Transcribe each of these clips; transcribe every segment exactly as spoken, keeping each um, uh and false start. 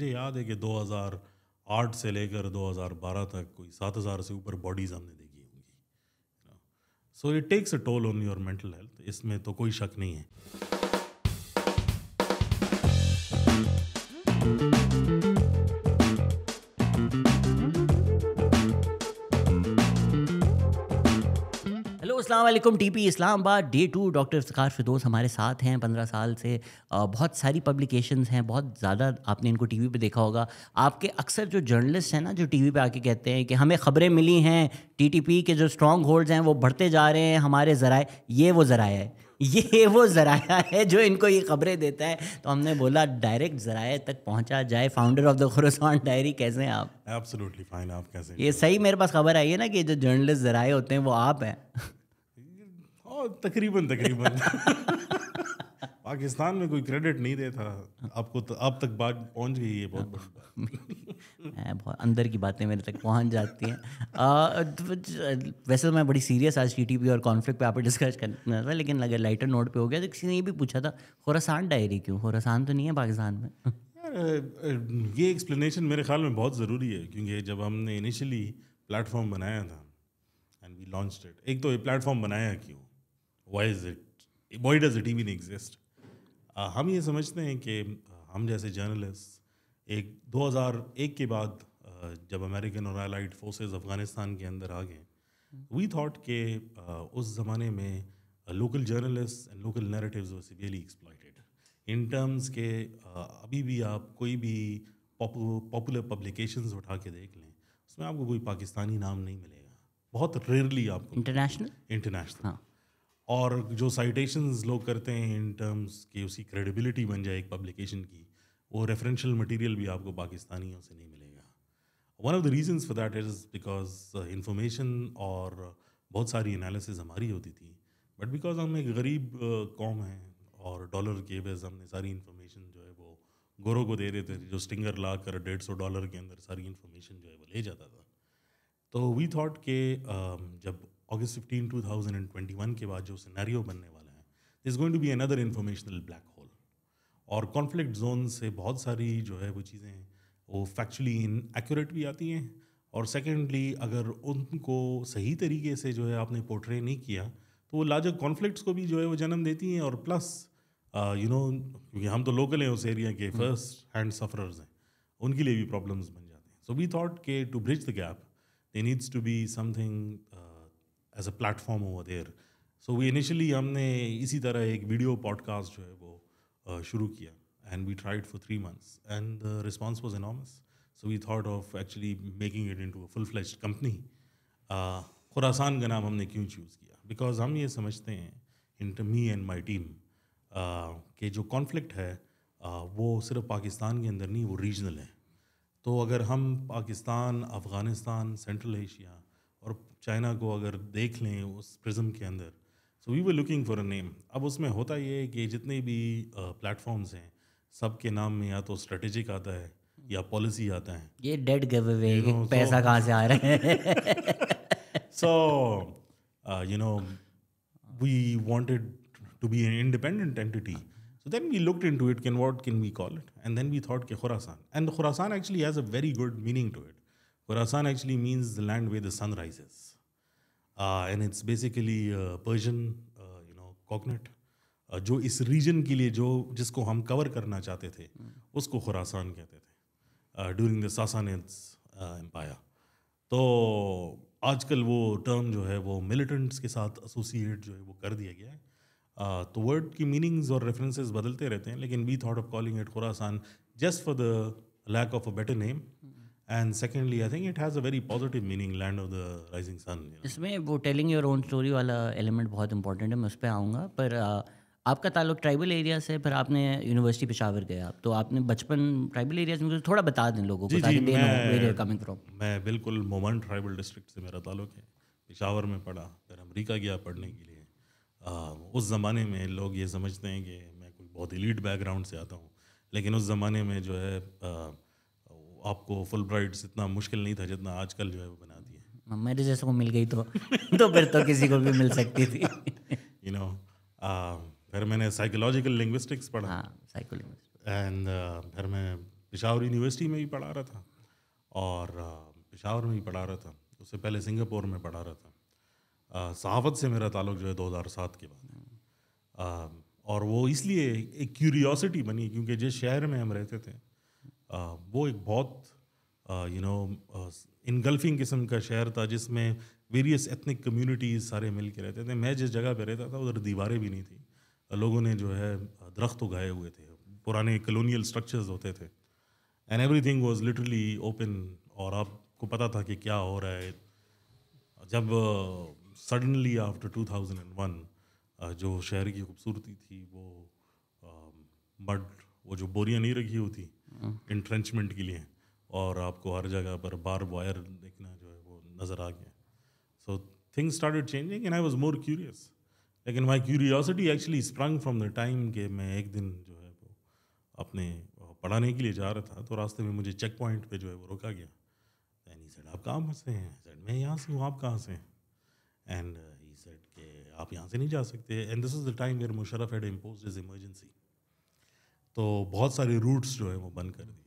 मुझे याद है कि दो हज़ार आठ से लेकर दो हज़ार बारह तक कोई सात हज़ार से ऊपर बॉडीज़ हमने देखी होंगी। So it takes a toll on your mental health, इसमें तो कोई शक नहीं है। अस्सलामुअलैकुम, TP Islamabad day two doctor Iftikhar Firdous हमारे साथ हैं। पंद्रह साल से बहुत सारी पब्लिकेशंस हैं, बहुत ज़्यादा आपने इनको टीवी पे देखा होगा। आपके अक्सर जो जर्नलिस्ट हैं ना, जो टीवी पे आके कहते हैं कि हमें ख़बरें मिली हैं, टीटीपी के जो स्ट्रॉन्ग होल्ड्स हैं वो बढ़ते जा रहे हैं हमारे ज़राए, ये वो ज़राया है ये वो ज़राया है जो इनको ये ख़बरें देता है। तो हमने बोला डायरेक्ट ज़राए तक पहुंचा जाए। Founder of the Khorasan diary, कैसे हैं आप? एब्सोल्युटली फाइन, आप कैसे? ये सही मेरे पास खबर आई है ना कि जो जर्नलिस्ट ज़राए होते हैं वो आप हैं। तकरीबन तकरीबन पाकिस्तान में कोई क्रेडिट नहीं देता आपको, तो आप तक बात पहुंच गई है। बहुत बहुत अंदर की बातें मेरे तक पहुंच जाती हैं। आ, तो वैसे तो मैं बड़ी सीरियस आज टी टी पी और कॉन्फ्लिक्ट पे आप डिस्कस करना था, लेकिन अगर लाइटर नोट पे हो गया तो किसी ने ये भी पूछा था खुरासान डायरी क्यों? खुरासान तो नहीं है पाकिस्तान में। यार ये एक्सप्लेनेशन मेरे ख्याल में बहुत ज़रूरी है, क्योंकि जब हमने इनिशियली प्लेटफॉर्म बनाया था एंड वी लॉन्च्ड इट, एक तो ये प्लेटफॉर्म बनाया क्यों, Why is it? Why does it even exist? Uh, हम ये समझते हैं कि हम जैसे जर्नलिस्ट एक दो हज़ार एक के बाद uh, जब अमेरिकन और अलाइड फोर्सेस अफ़गानिस्तान के अंदर आ गए, वी थॉट के uh, उस ज़माने में local journalist and local narratives were severely exploited in terms के uh, अभी भी आप कोई भी पॉपुलर पब्लिकेशंस उठा के देख लें, उसमें आपको कोई पाकिस्तानी नाम नहीं मिलेगा, बहुत रेयरली आपको। इंटरनेशनल इंटरनेशनल और जो साइटेशंस लोग करते हैं इन टर्म्स कि उसकी क्रेडिबिलिटी बन जाए एक पब्लिकेशन की, वो रेफरेंशियल मटेरियल भी आपको पाकिस्तानियों से नहीं मिलेगा। One of the reasons for that is because information और बहुत सारी एनालिसिस हमारी होती थी, बट बिकॉज हम एक गरीब कौम हैं और डॉलर के बेस हमने सारी इन्फॉर्मेशन जो है वो गोरों को दे देते थे, जो स्टिंगर ला कर डेढ़ सौ डॉलर के अंदर सारी इन्फॉर्मेशन जो है वो ले जाता था। तो वी थॉट के जब August fifteen two thousand and twenty one के बाद जो सिनेरियो बनने वाला है, is going to be another informational black hole, और कॉन्फ्लिक्ट जोन से बहुत सारी जो है वो चीज़ें वो फैक्चुअली इनएक्यूरेट भी आती हैं, और सेकेंडली अगर उनको सही तरीके से जो है आपने पोर्ट्रे नहीं किया तो वो लार्जर कॉन्फ्लिक्ट्स को भी जो है वो जन्म देती हैं। और प्लस यू नो, क्योंकि हम तो लोकल हैं उस एरिया के, फर्स्ट हैंड सफरर्स हैं, उनके लिए भी प्रॉब्लम्स बन जाते हैं। सो वी थॉट के to bridge the gap they needs to be something as a platform over there. So we initially हमने इसी तरह एक वीडियो पॉडकास्ट जो है वो शुरू किया and we tried for three months and the response was enormous. So we thought of actually making it into a full fledged company. Khorasan का नाम हमने क्यों चूज़ किया? बिकॉज हम ये समझते हैं इन मी एंड माई टीम के जो कॉन्फ्लिक्ट है uh, वो सिर्फ पाकिस्तान के अंदर नहीं, वो रीजनल है। तो अगर हम पाकिस्तान, अफ़गानिस्तान, सेंट्रल एशिया और चाइना को अगर देख लें उस प्रिज्म के अंदर, so we were looking for a name. अब उसमें होता ये है कि जितने भी प्लेटफॉर्म्स हैं सब के नाम में या तो स्ट्रेटेजिक आता है या पॉलिसी आता है, ये डेड गिवअवे, पैसा कहाँ से आ रहा है। So you know we wanted to be an independent entity, so then we looked into it, can what can we call it, and then we thought के Khorasan. And Khorasan actually has a very good meaning to it. Khorasan actually means the land where the sun rises, uh, and it's basically uh, Persian, uh, you know, cognate. Uh, जो इस region के लिए जो जिसको हम cover करना चाहते थे, उसको Khorasan कहते थे uh, during the Sassanids uh, empire. तो आजकल वो term जो है वो militants के साथ associate जो है वो कर दिया गया है। uh, तो word की meanings और references बदलते रहते हैं, लेकिन we thought of calling it Khorasan just for the lack of a better name. And secondly, I think it has a very positive meaning, land of the rising sun. You know? इसमें वो telling your own story वाला element बहुत important है, मैं उस पर आऊँगा। पर आपका ताल्लुक ट्राइबल एरिया से, फिर आपने यूनिवर्सिटी पेशावर गए आप, तो आपने बचपन ट्राइबल एरिया में, थोड़ा बता दें लोगों को ताकि दे नो कमिंग फ्रॉम। मैं बिल्कुल मोमन ट्राइबल डिस्ट्रिक्ट से मेरा ताल्लुक है, पेशावर में पढ़ा, फिर अमेरिका गया पढ़ने के लिए। आ, उस ज़माने में लोग ये समझते हैं कि मैं कोई बहुत एलीट बैकग्राउंड से आता हूँ, लेकिन उस ज़माने में जो है आपको फुल ब्राइट्स इतना मुश्किल नहीं था जितना आजकल जो है वो बना दिया। मेरे जैसे को मिल गई तो तो फिर तो किसी को भी मिल सकती थी, यू नो। फिर मैंने साइकोलॉजिकल लिंग्विस्टिक्स पढ़ा, एंड फिर मैं पेशावर यूनिवर्सिटी में भी पढ़ा रहा था और पेशावर में भी पढ़ा रहा था, उससे पहले सिंगापुर में पढ़ा रहा था। सहाफ़त से मेरा ताल्लुक़ जो है दो हज़ार सात के बाद है, और वो इसलिए एक क्यूरियोसिटी बनी क्योंकि जिस शहर में हम रहते थे आ, वो एक बहुत यू नो इनगल्फिंग किस्म का शहर था जिसमें वेरियस एथनिक कम्युनिटीज़ सारे मिल के रहते थे। मैं जिस जगह पे रहता था उधर दीवारें भी नहीं थी, लोगों ने जो है दरख्त उगाए हुए थे, पुराने कॉलोनियल स्ट्रक्चर्स होते थे, and everything was literally open और आपको पता था कि क्या हो रहा है। जब suddenly after two thousand one जो शहर की खूबसूरती थी वो मड uh, वो जो बोरियां नहीं रखी होती इंट्रेंचमेंट के लिए और आपको हर जगह पर बार वायर देखना जो है वो नज़र आ गया। So things started changing and I was more curious, लेकिन my curiosity actually sprung from the time के मैं एक दिन जो है वो अपने पढ़ाने के लिए जा रहा था तो रास्ते में मुझे चेक पॉइंट पे जो है वो रोका गया। एंड ही सेड आप कहाँ से हैं? सेड मैं यहाँ से हूँ, आप कहाँ से हैं? एंड ही सेड के आप यहाँ से नहीं जा सकते। And this is the time where Musharraf had imposed his emergency, तो बहुत सारे रूट्स जो है वो बंद कर दिए।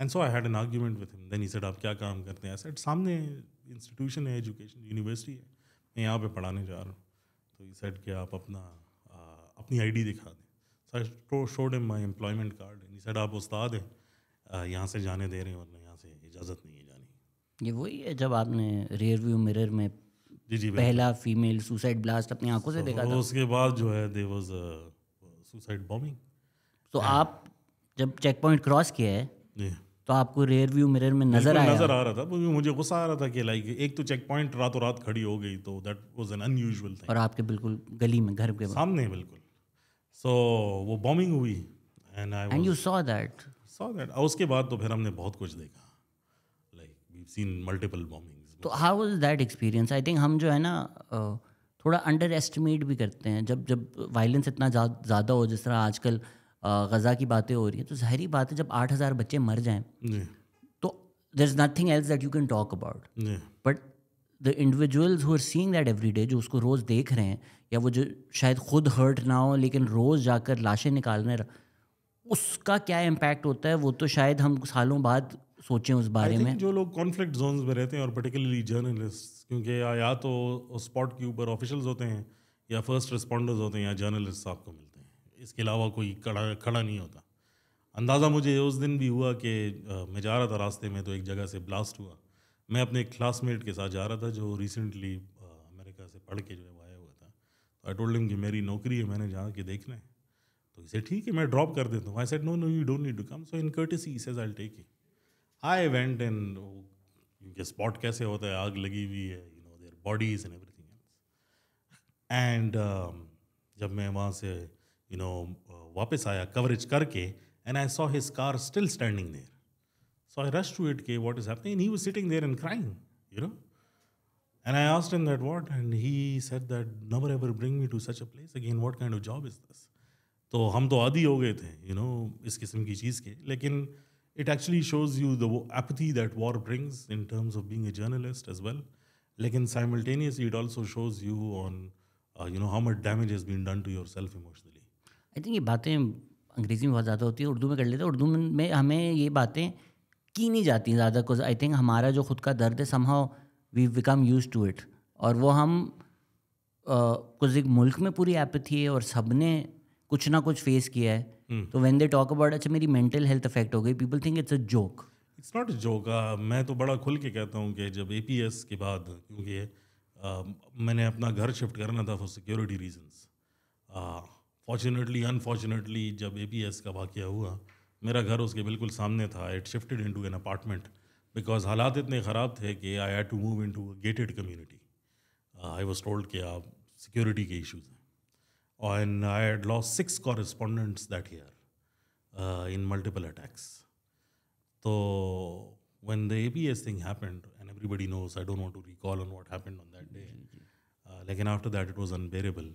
And so I had an argument with him. Then he said आप क्या काम करते हैं? आई सेड सामने इंस्टीट्यूशन है, एजुकेशन यूनिवर्सिटी है, मैं यहाँ पे पढ़ाने जा रहा हूँ। तो ही सेड कि आप अपना आ, अपनी आईडी दिखा दें। सर तो showed him my employment card. He said आप उस्ताद हैं, यहाँ से जाने दे रहे हैं वरना यहाँ से इजाज़त नहीं है जाने। ये वही है जब आपने रियर व्यू मिरर में जी जी पहला फीमेल सुसाइड ब्लास्ट अपनी आंखों से so, देखा था। उसके बाद जो है there was a suicide bombing. तो आप जब चेक पॉइंट क्रॉस किया है yeah. तो आपको रेयर व्यू मिरर में नजर आया? नजर आ रहा था, मुझे गुस्सा आ रहा था कि लाइक एक तो चेक पॉइंट रातों रात खड़ी हो गई, तो that was an unusual thing. और आपके बिल्कुल गली में, घर के सामने बिल्कुल। सो so, वो बॉम्बिंग हुई and I and you saw that saw that उसके बाद तो फिर हमने बहुत कुछ देखा, like we have seen multiple bombings. तो how was that experience? I think हम जो है ना थोड़ा अंडर एस्टिमेट भी करते हैं जब जब वायलेंस इतना ज़्यादा हो, जिस तरह आजकल गज़ा की बातें हो रही है। तो ज़ाहिर बात है जब आठ हज़ार बच्चे मर जाएं तो there is nothing else that you can talk about, but the individuals who are seeing that every day, जो उसको रोज़ देख रहे हैं, या वो जो शायद खुद हर्ट ना हो लेकिन रोज़ जाकर लाशें निकालने, उसका क्या इम्पैक्ट होता है वो तो शायद हम सालों बाद सोचें उस बारे में। जो लोग कॉन्फ्लिक्ट जोन्स में रहते हैं और पर्टिकुलरली जर्नलिस्ट, क्योंकि या तो स्पॉट के ऊपर ऑफिशल्स होते हैं या फर्स्ट रिस्पॉन्डर्स होते हैं या जर्नलिस्ट आपको मिलते हैं, इसके अलावा कोई खड़ा खड़ा नहीं होता। अंदाज़ा मुझे उस दिन भी हुआ कि मैं जा रहा था रास्ते में तो एक जगह से ब्लास्ट हुआ। मैं अपने एक क्लासमेट के साथ जा रहा था जो रिसेंटली अमेरिका से पढ़ के जो है आया हुआ था। तो आई टोल्ड हिम कि मेरी नौकरी है, मैंने जा के देखना है। तो इसे ठीक है मैं ड्रॉप कर देता हूँ। I said no no you don't need to come, so in courtesy says I will take it. I went and क्योंकि स्पॉट कैसे होता है, आग लगी हुई है, you know there bodies and everything else. And जब मैं वहाँ से यू नो वापस आया कवरेज करके, and I saw his car still standing there, so I rush to it के what is happening. He was sitting there and crying you know, and I asked him that what, and he said that never ever bring me to such a place again, what kind of job is this. तो हम तो आदी हो गए थे you know इस किस्म की चीज़ के, लेकिन it actually shows you the apathy that war brings in terms of being a journalist as well, लेकिन simultaneously it also shows you on you know how much damage has been done to your self emotionally. I think ये बातें अंग्रेज़ी में बहुत ज़्यादा होती है, उर्दू में कर लेते हैं। उर्दू में हमें ये बातें की नहीं जाती ज़्यादा कुछ। आई थिंक हमारा जो खुद का दर्द है somehow we become used to it, और वो हम कुछ एक मुल्क में पूरी एपथी है और सब ने कुछ ना कुछ फेस किया है। तो व्हेन दे टॉक अबाउट अच्छा मेरी मेंटल हेल्थ अफेक्ट हो गई, people think it's a joke. It's not a joke. मैं तो बड़ा खुल के कहता हूँ कि जब ए पी एस के बाद, क्योंकि uh, मैंने अपना घर शिफ्ट करना था for security reasons, fortunately unfortunately जब ए पी एस का वाक़या हुआ मेरा घर उसके बिल्कुल सामने था। It shifted into an apartment because हालात इतने ख़राब थे कि I had to move into a gated community. I was told कि आप सिक्योरिटी के इश्यूज हैं, and I had lost six correspondents that year in multiple attacks. तो when the A P S thing happened and everybody knows, I don't want to recall on what happened on that day, लेकिन after that it was unbearable.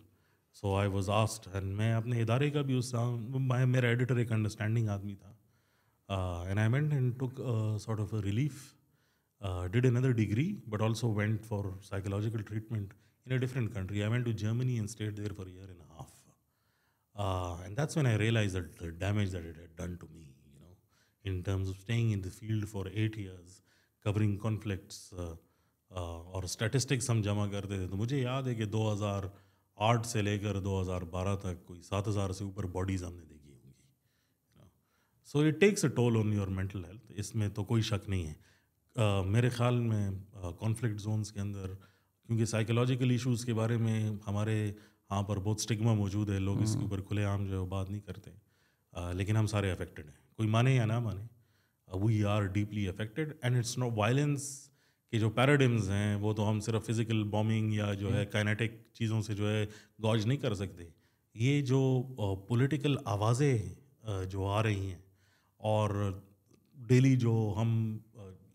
So I was asked, and मैं अपने इदारे का भी उस मेरा editor एक understanding आदमी था, and I went and took sort of relief, did another degree but also went for psychological treatment in a different country. I went to Germany and stayed there for year and half. Uh, and that's when I realized that the damage that it had done to me, you know, in terms of staying in the field for eight years, covering conflicts uh, uh, और statistics हम जमा करते थे। तो मुझे याद है कि दो हज़ार आठ से लेकर दो हज़ार बारह तक कोई सात हज़ार से ऊपर बॉडीज़ हमने देखी होंगी। So it takes a toll on your mental health, इसमें तो कोई शक नहीं है। uh, मेरे ख़्याल में कॉन्फ्लिक्ट uh, जोन्स के अंदर क्योंकि साइकोलॉजिकल इश्यूज़ के बारे में हमारे यहाँ पर बहुत स्टिग्मा मौजूद है, लोग इसके ऊपर खुलेआम जो है बात नहीं करते, आ, लेकिन हम सारे अफेक्टेड हैं, कोई माने या ना माने, we are deeply affected. And it's not violence के जो पैराडिम्स हैं वो तो हम सिर्फ फिज़िकल बॉम्बिंग या जो है काइनेटिक चीज़ों से जो है गौज नहीं कर सकते। ये जो पॉलिटिकल आवाज़ें जो आ रही हैं और डेली जो हम,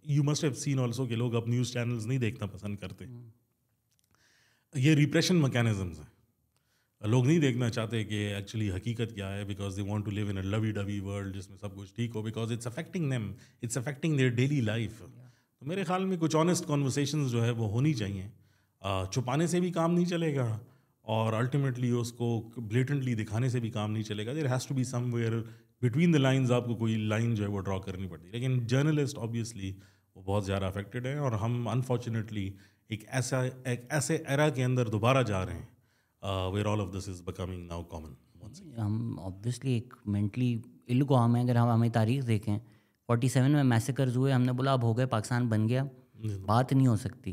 you must have seen also कि लोग अब न्यूज़ चैनल्स नहीं देखना पसंद करते, ये रिप्रेशन मैकेनिज़म्स हैं। लोग नहीं देखना चाहते कि एक्चुअली हकीकत क्या है, because they want to live in a lovey dovey world जिसमें सब कुछ ठीक हो, because it's affecting them, it's affecting their daily life. तो मेरे ख्याल में कुछ ऑनेस्ट कॉन्वर्सेशंस जो है वो होनी चाहिए, छुपाने से भी काम नहीं चलेगा और अल्टीमेटली उसको ब्लेटेंटली दिखाने से भी काम नहीं चलेगा। There has to be somewhere between the lines, आपको कोई लाइन जो है वो ड्रॉ करनी पड़ती है। लेकिन जर्नलिस्ट ऑब्वियसली वो बहुत ज़्यादा अफेक्टेड हैं और हम अनफॉर्चुनेटली एक ऐसा एक ऐसे एरा के अंदर दोबारा जा रहे हैं Uh, where all of this is becoming now common once again. हम obviously एक mentally ill को हम हैं। अगर हम हमें तारीख देखें, सैंतालीस में मैसेकर्स हुए, हमने बोला अब हो गए, पाकिस्तान बन गया, बात नहीं हो सकती,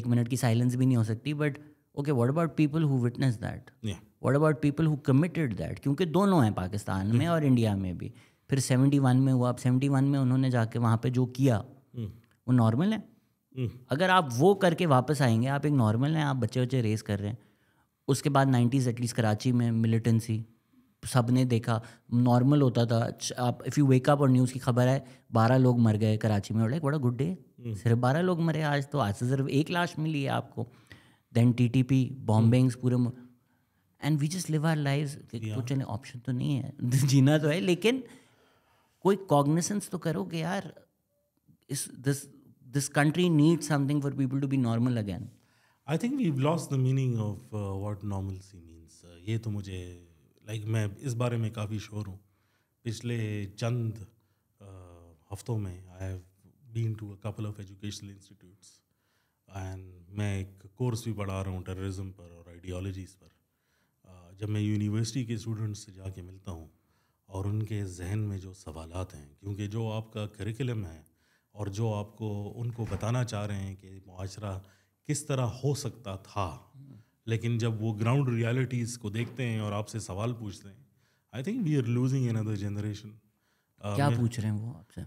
एक मिनट की साइलेंस भी नहीं हो सकती। But okay, what about people who witness that, what about people who committed that, क्योंकि दोनों हैं, पाकिस्तान में और इंडिया में भी। फिर इकहत्तर में हुआ, अब इकहत्तर में उन्होंने जाके वहाँ पे जो किया वो नॉर्मल है। अगर आप वो करके वापस आएंगे, आप एक नॉर्मल हैं, आप बच्चे बच्चे रेस कर रहे हैं। उसके बाद नाइन्टीज़ एटलीस्ट कराची में मिलिटेंसी सब ने देखा, नॉर्मल होता था। आप इफ़ यू वेकअप और न्यूज़ की खबर है बारह लोग मर गए कराची में, like what a good day, सिर्फ बारह लोग मरे आज, तो आज से सिर्फ एक लाश मिली है आपको। देन टीटीपी बॉम्बिंग्स पूरे, and we just live our lives. तो चले, ऑप्शन तो नहीं है, जीना तो है, लेकिन कोई कॉग्निसेंस तो करो कि यार इस this this country need something for people to be normal again. I think we've lost the meaning of what normalcy means. ये तो मुझे लाइक like, मैं इस बारे में काफ़ी श्योर हूँ। पिछले चंद uh, हफ्तों में I have been to a couple of educational institutes and मैं एक कोर्स भी पढ़ा रहा हूँ टेररिज्म पर और आइडियोलॉजीज़ पर। uh, जब मैं यूनिवर्सिटी के स्टूडेंट्स से जाके मिलता हूँ और उनके जहन में जो सवालात हैं, क्योंकि जो आपका करिकुलम है और जो आपको उनको बताना चाह रहे हैं कि माशरा किस तरह हो सकता था, लेकिन जब वो ग्राउंड रियलिटीज़ को देखते हैं और आपसे सवाल पूछते हैं, I think we are losing another generation. क्या पूछ रहे हैं वो आपसे?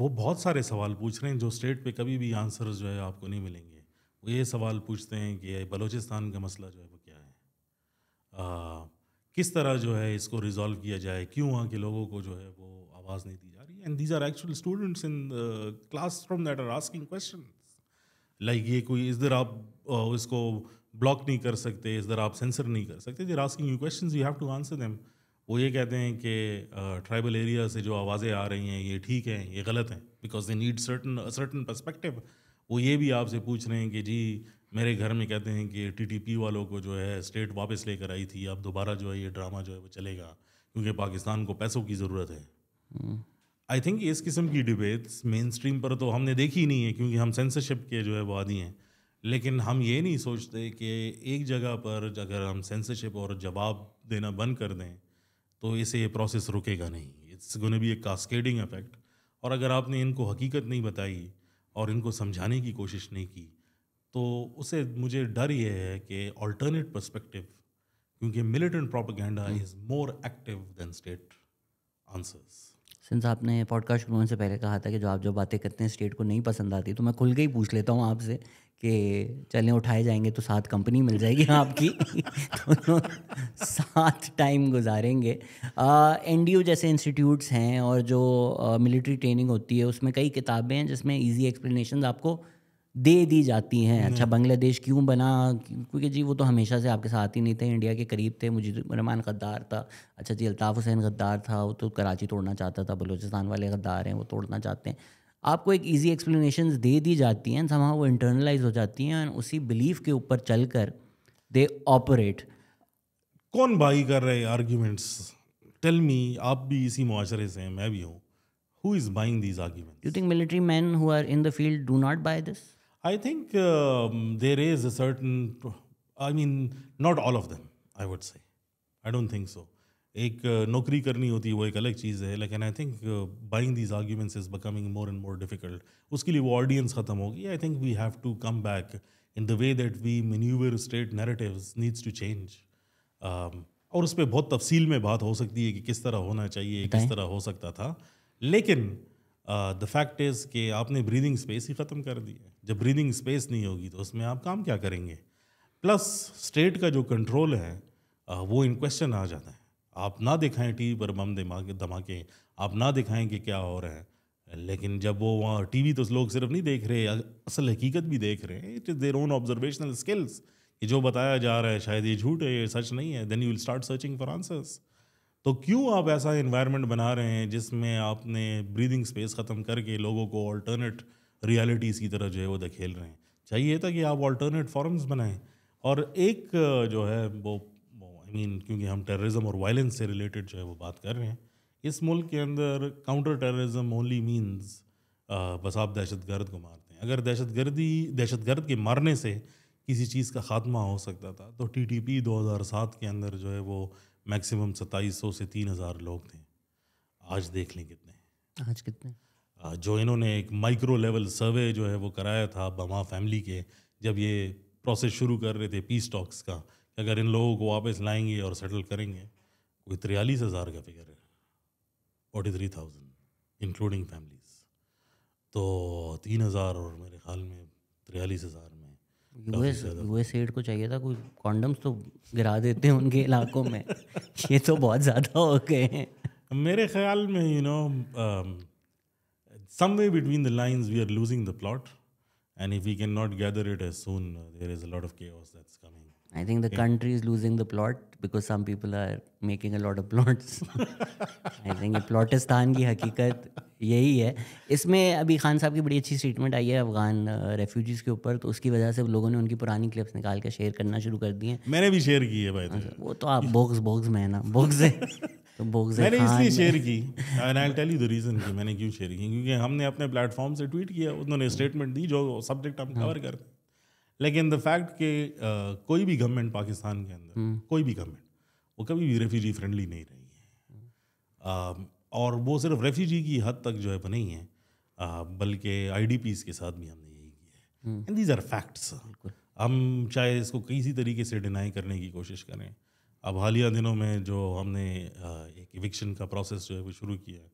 वो बहुत सारे सवाल पूछ रहे हैं जो स्टेट पे कभी भी आंसर जो है आपको नहीं मिलेंगे। वो ये सवाल पूछते हैं कि बलूचिस्तान का मसला जो है वो क्या है, uh, किस तरह जो है इसको रिजॉल्व किया जाए, क्यों वहाँ के लोगों को जो है वो आवाज़ नहीं दी जा रही। And these are actual students in class from that are asking question like like ये कोई इस दर आप uh, इसको ब्लॉक नहीं कर सकते, इस दर आप सेंसर नहीं कर सकते, they're asking you questions, you have to answer them. वो ये कहते हैं कि ट्राइबल uh, एरिया से जो आवाज़ें आ रही हैं ये ठीक हैं, ये गलत हैं, because they need certain certain perspective. वो ये भी आपसे पूछ रहे हैं कि जी मेरे घर में कहते हैं कि टीटीपी वालों को जो है स्टेट वापस लेकर आई थी, अब दोबारा जो है ये ड्रामा जो है वो चलेगा क्योंकि पाकिस्तान को पैसों की ज़रूरत है। hmm. आई थिंक इस किस्म की डिबेट्स मेन स्ट्रीम पर तो हमने देखी नहीं है क्योंकि हम सेंसरशिप के जो है वो आदी हैं, लेकिन हम ये नहीं सोचते कि एक जगह पर अगर हम सेंसरशिप और जवाब देना बंद कर दें तो इसे ये प्रोसेस रुकेगा नहीं। It's gonna be a cascading effect. और अगर आपने इनको हकीकत नहीं बताई और इनको समझाने की कोशिश नहीं की तो उसे मुझे डर ये है कि ऑल्टरनेट पर्सपेक्टिव, क्योंकि militant propaganda is more active than state answers. Since आपने पॉडकास्ट शुरू होने से पहले कहा था कि जो आप जो बातें करते हैं स्टेट को नहीं पसंद आती, तो मैं खुल के ही पूछ लेता हूँ आपसे कि चलें उठाए जाएंगे तो साथ कंपनी मिल जाएगी आपकी, दोनों साथ टाइम गुजारेंगे। एनडीयू जैसे इंस्टीट्यूट्स हैं और जो मिलिट्री uh, ट्रेनिंग होती है उसमें कई किताबें हैं जिसमें ईजी एक्सप्लेनेशन आपको दे दी जाती हैं। अच्छा बांग्लादेश क्यों बना, क्योंकि जी वो तो हमेशा से आपके साथ ही नहीं थे, इंडिया के करीब थे, मुजीबुर्रहमान गद्दार था, अच्छा जी अल्ताफ़ हुसैन गद्दार था, वो तो कराची तोड़ना चाहता था, बलूचिस्तान वाले गद्दार हैं, वो तोड़ना चाहते हैं। आपको एक ईजी एक्सप्लेनेशन दे दी जाती हैं, समाव वो इंटरनलाइज हो जाती हैं और उसी बिलीफ के ऊपर चल कर दे ऑपरेट। कौन बाई कर रहा है आर्ग्यूमेंट्स? टेल मी, आप भी इसी मुआशरे से हैं, मैं भी हूँ. Who is buying these arguments? You think military men who are in the field do not buy this? I think uh, there is a certain, I mean, not all of them, I would say. I don't think so. एक नौकरी करनी होती है वो एक अलग चीज़ है, लेकिन I think buying these arguments is becoming more and more difficult. उसके लिए वो ऑडियंस ख़त्म होगी. I think we have to come back in the way that we maneuver state narratives needs to change. और उस पर बहुत तफसील में बात हो सकती है कि किस तरह होना चाहिए, किस तरह हो सकता था. लेकिन द फैक्ट इज़ कि आपने ब्रीदिंग स्पेस ही ख़त्म कर दी है. जब ब्रीदिंग स्पेस नहीं होगी तो उसमें आप काम क्या करेंगे? प्लस स्टेट का जो कंट्रोल है uh, वो इन क्वेश्चन आ जाता है. आप ना दिखाएं टीवी पर बम धमाके, आप ना दिखाएं कि क्या हो रहा है, लेकिन जब वो वहाँ टीवी तो लोग सिर्फ नहीं देख रहे, असल हकीकत भी देख रहे हैं. It is their own observational skills कि जो बताया जा रहा है शायद ये झूठ है, ये सच नहीं है. Then you will start searching for answers. तो क्यों आप ऐसा एनवायरनमेंट बना रहे हैं जिसमें आपने ब्रीदिंग स्पेस ख़त्म करके लोगों को अल्टरनेट रियलिटीज़ की तरह जो है वो धकेल रहे हैं? चाहिए था कि आप अल्टरनेट फॉर्म्स बनाएं. और एक जो है वो आई मीन क्योंकि हम टेररिज्म और वायलेंस से रिलेटेड जो है वो बात कर रहे हैं, इस मुल्क के अंदर काउंटर टेररिज्म ओनली मीन्स बस आप दहशत गर्द को मारते हैं. अगर दहशत गर्दी दहशत गर्द के मारने से किसी चीज़ का खात्मा हो सकता था तो टी टी पी दो हज़ार सात के अंदर जो है वो मैक्सिमम सत्ताईस सौ से तीन हज़ार लोग थे. आज देख लें कितने आज कितने जो इन्होंने एक माइक्रो लेवल सर्वे जो है वो कराया था बमा फैमिली के, जब ये प्रोसेस शुरू कर रहे थे पीस टॉक्स का, अगर इन लोगों को वापस लाएंगे और सेटल करेंगे, कोई तिरयालीस हज़ार का फिगर है, forty three thousand including families. तो तीन हज़ार और मेरे ख्याल में तिरयालीस हज़ार में यूएसएड को चाहिए था कोई कॉन्डम्स तो गिरा देते हैं उनके इलाकों में. ये तो बहुत ज़्यादा हो गए हैं मेरे ख्याल में. You know someway between the lines we are losing the plot and if we can not gather it as soon there is a lot of chaos that's coming. I think the country is losing the plot because some people are making a lot of plots. I think प्लॉटिस्तान की हकीकत यही है. इसमें अभी खान साहब की बड़ी अच्छी स्टेटमेंट आई है अफगान रेफ्यूजीज़ के ऊपर, तो उसकी वजह से लोगों ने उनकी पुरानी क्लिप्स निकाल के शेयर करना शुरू कर दी हैं. मैंने भी शेयर की है भाई. तो वो तो आप बॉक्स बॉक्स में है ना, बॉक्स है तो बॉक्स है. मैंने इसलिए शेयर की, and I will tell you the reason कि मैंने क्यों शेयर की, क्योंकि हमने अपने प्लेटफॉर्म से ट्वीट किया, उन्होंने स्टेटमेंट दी जो सब्जेक्ट हम कवर करते हैं. लेकिन द फैक्ट कि कोई भी गवर्नमेंट पाकिस्तान के अंदर, कोई भी गवर्नमेंट, वो कभी भी रेफ्यूजी फ्रेंडली नहीं रही है. और वो सिर्फ रेफ्यूजी की हद तक जो है वो नहीं है, बल्कि आईडीपीज़ के साथ भी हमने यही किया है. And these are facts. हम चाहे इसको किसी तरीके से डिनाई करने की कोशिश करें. अब हालिया दिनों में जो हमने एक इविक्शन का प्रोसेस जो है वो शुरू किया है,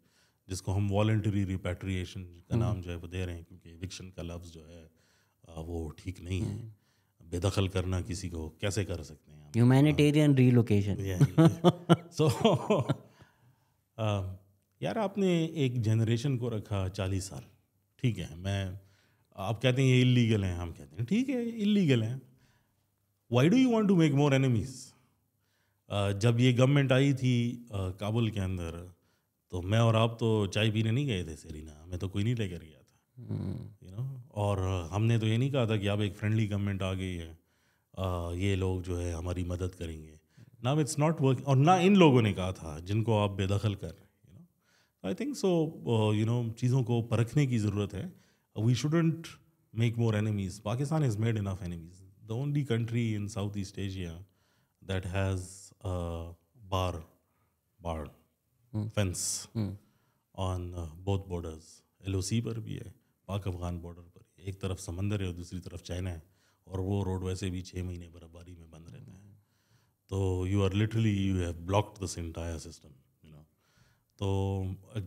जिसको हम वॉलंटरी रिपेट्रिएशन का नाम जो है वो दे रहे हैं, क्योंकि इविक्शन का लफ्ज़ जो है वो ठीक नहीं है. बेदखल करना किसी को कैसे कर सकते हैं? Humanitarian relocation. सो यार आपने एक जनरेशन को रखा चालीस साल. ठीक है, मैं आप कहते हैं ये इलीगल हैं, हम कहते हैं ठीक है इलीगल हैं. Why do you want to make more enemies? जब ये गवर्नमेंट आई थी uh, काबुल के अंदर, तो मैं और आप तो चाय पीने नहीं गए थे सेरीना, हमें तो कोई नहीं लेकर गया था, यू नो. और हमने तो ये नहीं कहा था कि अब एक फ्रेंडली गवर्नमेंट आ गई है, uh, ये लोग जो है हमारी मदद करेंगे. Now it's not working. और ना इन लोगों ने कहा था जिनको आप बेदखल कर रहे हैं. I think so you know चीज़ों को परखने की ज़रूरत है. We shouldn't make more enemies. Pakistan is made enough enemies. The only country in South East Asia that has बार बार fence on both borders. L O C पर भी है, पाक अफगान बॉर्डर पर. एक तरफ समंदर है और दूसरी तरफ चाइना है, और वो रोड वैसे भी छः महीने बर्फबारी में बंद रहता है. तो you are literally you have blocked this entire system. तो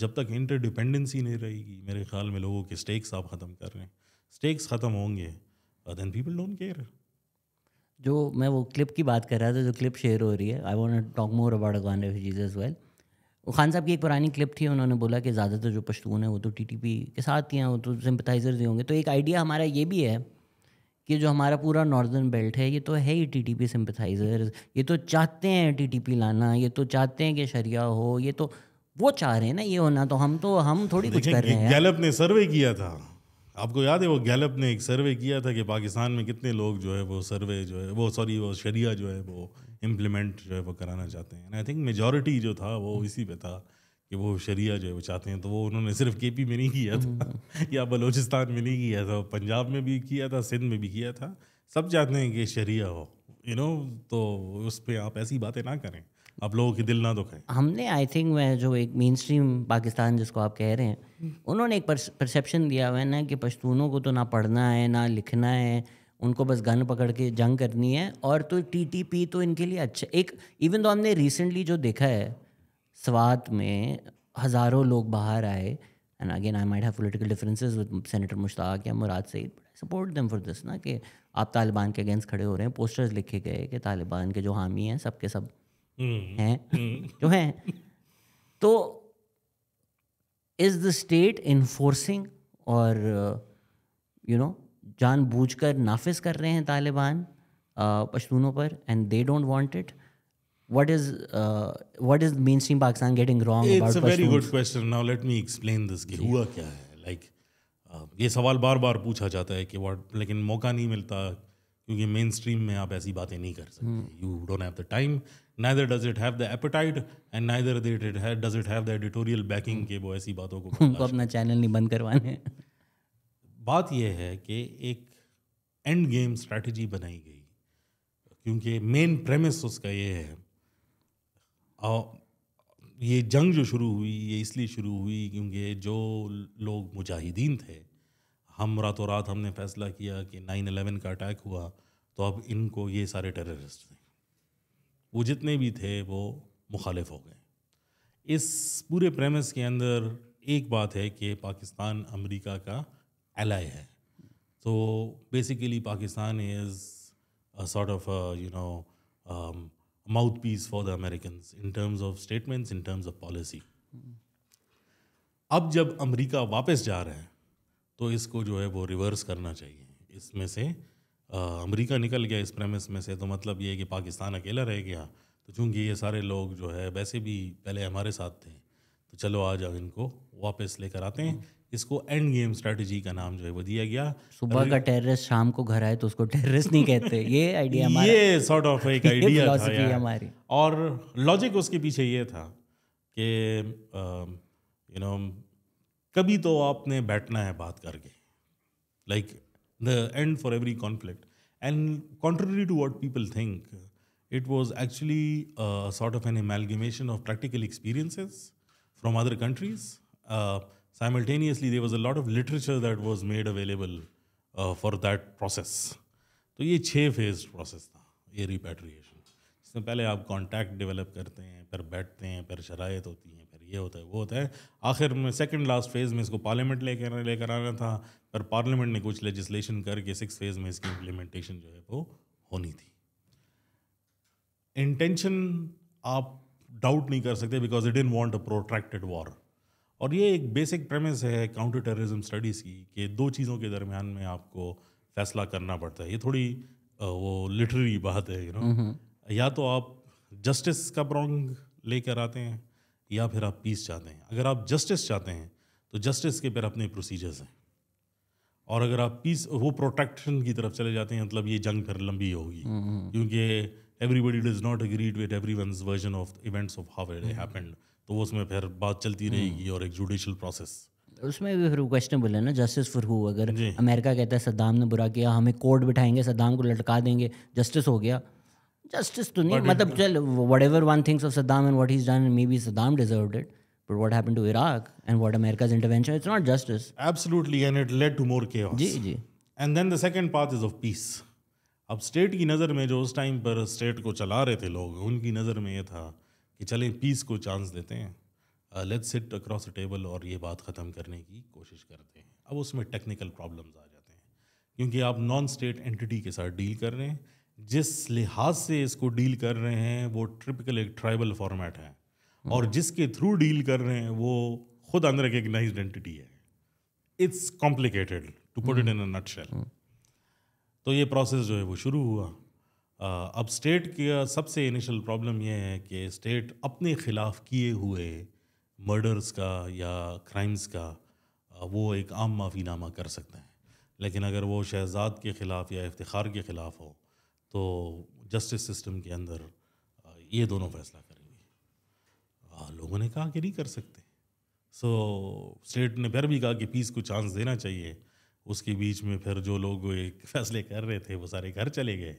जब तक इंटरडिपेंडेंसी नहीं रहेगी, मेरे ख्याल में लोगों के स्टेक्स आप ख़त्म कर रहे हैं. स्टेक्स ख़त्म होंगे, देन पीपल डोंट केयर. जो मैं वो क्लिप की बात कर रहा था, जो क्लिप शेयर हो रही है, I want to talk more about Afghan refugees as well. Khan साहब की एक पुरानी क्लिप थी, उन्होंने बोला कि ज़्यादातर जो पश्तून है वो तो टी टी पी के साथ ही हैं, वो तो सिम्पथाइजर्स ही होंगे. तो एक आइडिया हमारा ये भी है कि जो हमारा पूरा नॉर्दर्न बेल्ट है, ये तो है ही टी टी पी सिम्पथाइजर्स. ये तो चाहते हैं टी टी पी लाना, ये तो चाहते हैं कि शरिया हो, ये तो वो चाह रहे हैं ना ये होना. तो हम तो हम थोड़ी कुछ कर रहे हैं. गैलप ने सर्वे किया था आपको याद है वो गैलप ने एक सर्वे किया था कि पाकिस्तान में कितने लोग जो है वो सर्वे जो है वो सॉरी वो शरिया जो है वो इम्प्लीमेंट जो है वो कराना चाहते हैं। एंड आई थिंक मेजॉरिटी जो था वो इसी पे था कि वो शरिया जो है वो चाहते हैं। तो वो उन्होंने सिर्फ केपी में नहीं किया था या बलूचिस्तान में नहीं किया था, पंजाब में भी किया था, सिंध में भी किया था। सब चाहते हैं कि शरिया हो, यू नो। तो उस पर आप ऐसी बातें ना करें, आप लोगों के दिल ना दुखाएं। हमने आई थिंक वह जो एक मेन स्ट्रीम पाकिस्तान जिसको आप कह रहे हैं, उन्होंने एक परसेप्शन दिया हुआ है ना कि पश्तूनों को तो ना पढ़ना है ना लिखना है, उनको बस गन पकड़ के जंग करनी है। और तो टीटीपी तो इनके लिए अच्छा एक इवन तो हमने रिसेंटली जो देखा है स्वात में हज़ारों लोग बाहर आए। And again I might have political differences with senator Mushtaq या Murad Saeed, support them for this ना कि आप तालिबान के अगेंस्ट खड़े हो रहे हैं। पोस्टर्स लिखे गए कि तालिबान के जो हामी हैं सब के सब हैं जो हैं। तो इज़ द स्टेट इन्फोर्सिंग और यू नो जानबूझकर नाफिज कर रहे हैं तालिबान पश्तूनों पर, and they don't want it. What is uh, what is mainstream Pakistan getting wrong about Pashtuns? It's a very good question. Now let me explain this कि हुआ क्या है। Like uh, ये सवाल बार बार पूछा जाता है कि what, लेकिन मौका नहीं मिलता क्योंकि मेन स्ट्रीम में आप ऐसी बातें नहीं कर सकते। You don't have the time, neither does it have the appetite, and neither does it have the editorial backing के वो ऐसी बातों को उनको अपना चैनल नहीं बंद करवाने। बात यह है कि एक एंड गेम स्ट्रैटेजी बनाई गई क्योंकि मेन प्रेमिस उसका ये है। ये जंग जो शुरू हुई ये इसलिए शुरू हुई क्योंकि जो लोग मुजाहिदीन थे, हम रातों रात हमने फैसला किया कि नाइन अलेवन का अटैक हुआ तो अब इनको ये सारे टेररिस्ट थे, वो जितने भी थे वो मुखालिफ हो गए। इस पूरे प्रेमिस के अंदर एक बात है कि पाकिस्तान अमेरिका का एलाय है, तो basically Pakistan is a sort of you know mouthpiece for the Americans in terms of statements, in terms of policy. अब जब अमेरिका वापस जा रहे हैं तो इसको जो है वो रिवर्स करना चाहिए। इसमें से अमेरिका निकल गया इस प्रेमिस में से, तो मतलब ये है कि पाकिस्तान अकेला रह गया। तो चूँकि ये सारे लोग जो है वैसे भी पहले हमारे साथ थे तो चलो आज अब इनको वापस लेकर आते हैं। इसको एंड गेम स्ट्रेटजी का नाम जो है वो दिया गया। सुबह का टेररिस्ट शाम को घर आए तो उसको टेररिस्ट नहीं कहते। ये आइडिया हमारा, ये सॉर्ट ऑफ एक आइडिया था हमारी। और लॉजिक उसके पीछे ये था कि यू नो कभी तो आपने बैठना है बात करके, like the end for every conflict. And contrary to what people think, it was actually sort of an amalgamation of practical experiences from other countries. Simultaneously there was a lot of literature that was made available uh, for that process. तो ये छः phase process था ये repatriation, जिसमें पहले आप contact develop करते हैं, फिर बैठते हैं, फिर शरायत होती हैं, फिर ये होता है वो होता है। आखिर में सेकंड लास्ट फेज़ में इसको पार्लियामेंट लेकर लेकर आना था, पर पार्लियामेंट ने कुछ लेजिस्लेशन करके सिक्स फेज़ में इसकी इम्प्लीमेंटेशन जो है वो होनी थी। इंटेंशन आप डाउट नहीं कर सकते because it didn't want a protracted war. और ये एक बेसिक प्रेमिस है काउंटर टेररिज्म स्टडीज़ की कि दो चीज़ों के दरमियान में आपको फैसला करना पड़ता है। ये थोड़ी वो लिटरेरी बात है, यू नो, या तो आप जस्टिस का प्रॉन्ग लेकर आते हैं या फिर आप पीस चाहते हैं। अगर आप जस्टिस चाहते हैं तो जस्टिस के फिर अपने प्रोसीजर्स हैं, और अगर आप पीस वो प्रोटेक्शन की तरफ चले जाते हैं मतलब ये जंग फिर लंबी होगी क्योंकि everybody does not agreed with every one's version of events of how it happened. तो उसमें फिर बात चलती रहेगी और एक जुडिशल प्रोसेस उसमें भी फिर क्वेश्चनेबल है ना, जस्टिस फॉर हू। अगर अमेरिका कहता है सद्दाम ने बुरा किया, हमें कोर्ट बिठाएंगे, सद्दाम को लटका देंगे, जस्टिस हो गया। जस्टिस तो नहीं, मतलब चल whatever one thinks of Saddam and what he is done, maybe Saddam deserved it, but what happened to Iraq and what America's intervention, it's not justice. Absolutely, and it led to more chaos. जी जी। And then the second path is of peace. अब state की नज़र में जो उस टाइम पर स्टेट को चला रहे थे लोग, उनकी नज़र में ये था कि चलें पीस को चांस देते हैं, let's sit across the table और ये बात ख़त्म करने की कोशिश करते हैं। अब उसमें टेक्निकल प्रॉब्लम्स आ जाते हैं क्योंकि आप नॉन स्टेट एंटिटी के साथ डील कर रहे हैं। जिस लिहाज से इसको डील कर रहे हैं वो ट्रिपिकल एक ट्राइबल फॉर्मेट है, और जिसके थ्रू डील कर रहे हैं वो खुद अनरिकग्नाइज्ड एंटिटी है। It's complicated to put it in a nutshell. तो ये प्रोसेस जो है वो शुरू हुआ। अब स्टेट की सबसे इनिशियल प्रॉब्लम यह है कि स्टेट अपने ख़िलाफ़ किए हुए मर्डर्स का या क्राइम्स का वो एक आम माफ़ीनामा कर सकते हैं, लेकिन अगर वो शहजाद के ख़िलाफ़ या इफ्तिखार के ख़िलाफ़ हो तो जस्टिस सिस्टम के अंदर ये दोनों फैसला करेंगे। लोगों ने कहा कि नहीं कर सकते, सो स्टेट ने फिर भी कहा कि पीस को चांस देना चाहिए। उसके बीच में फिर जो लोग एक फैसले कर रहे थे वो सारे घर चले गए,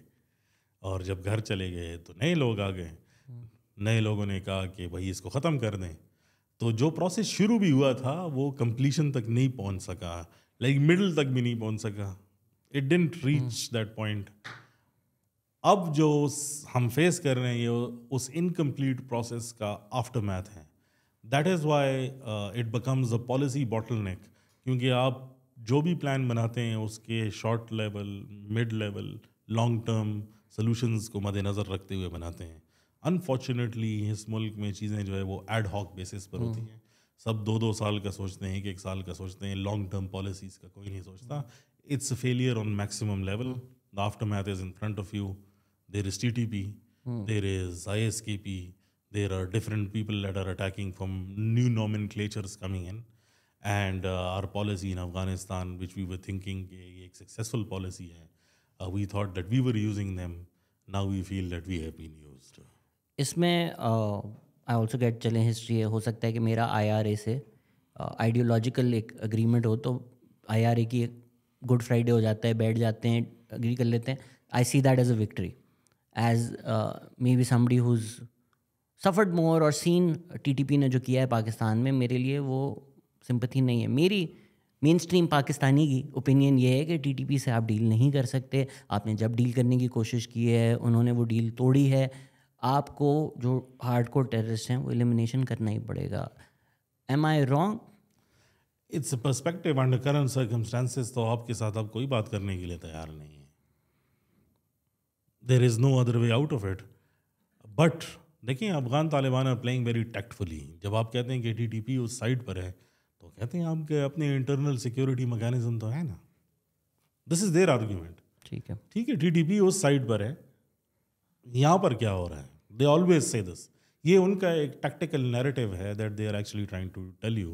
और जब घर चले गए तो नए लोग आ गए। नए लोगों ने कहा कि भाई इसको ख़त्म कर दें, तो जो प्रोसेस शुरू भी हुआ था वो कंप्लीशन तक नहीं पहुंच सका, लाइक मिडल तक भी नहीं पहुंच सका, it didn't reach that point. अब जो हम फेस कर रहे हैं ये उस इनकम्प्लीट प्रोसेस का आफ्टरमैथ है। That is why it becomes a policy bottleneck, क्योंकि आप जो भी प्लान बनाते हैं उसके short level, mid level, long term solutions को मद्देनज़र रखते हुए बनाते हैं। अनफॉर्चुनेटली इस मुल्क में चीज़ें जो है वो एड हॉक बेसिस पर होती हैं, सब दो दो साल का सोचते हैं, एक एक साल का सोचते हैं, लॉन्ग टर्म पॉलिसीज़ का कोई नहीं सोचता। It's a failure on maximum level, the aftermath is in front of you, there is T T P, there is I S K P, there are different people that are attacking from new nomenclatures coming in, and our policy in Afghanistan which we were thinking ये एक successful policy है, we thought that we were using them, now we feel that we have been used. इसमें I also get चले history है, हो सकता है कि मेरा आई आर ए से आइडियोलॉजिकल uh, एक अग्रीमेंट हो, तो आई आर ए की गुड फ्राइडे हो जाता है, बैठ जाते हैं, एग्री कर लेते हैं। I see that as a victory, as maybe somebody who's suffered more और सीन टी टी पी ने जो किया है पाकिस्तान में, मेरे लिए वो सिंपथी नहीं है। मेरी मेन स्ट्रीम पाकिस्तानी की ओपिनियन ये है कि टी टी पी से आप डील नहीं कर सकते, आपने जब डील करने की कोशिश की है उन्होंने वो डील तोड़ी है, आपको जो हार्डकोर टेररिस्ट हैं वो एलिमिनेशन करना ही पड़ेगा। Am I wrong? It's perspective, under current circumstances तो आपके साथ आप कोई बात करने के लिए तैयार नहीं है, there is no other way out of it. But देखिए, Afghan Taliban are playing very tactfully. जब आप कहते हैं कि टी टी पी उस साइड पर है तो कहते हैं आपके अपने इंटरनल सिक्योरिटी मैकेनिज्म तो है ना, दिस इज़ देयर आर्ग्यूमेंट। ठीक है, ठीक है, टी टी पी उस साइड पर है, यहाँ पर क्या हो रहा है, दे ऑलवेज से दिस, ये उनका एक टैक्टिकल नैरेटिव है that they are actually trying to tell you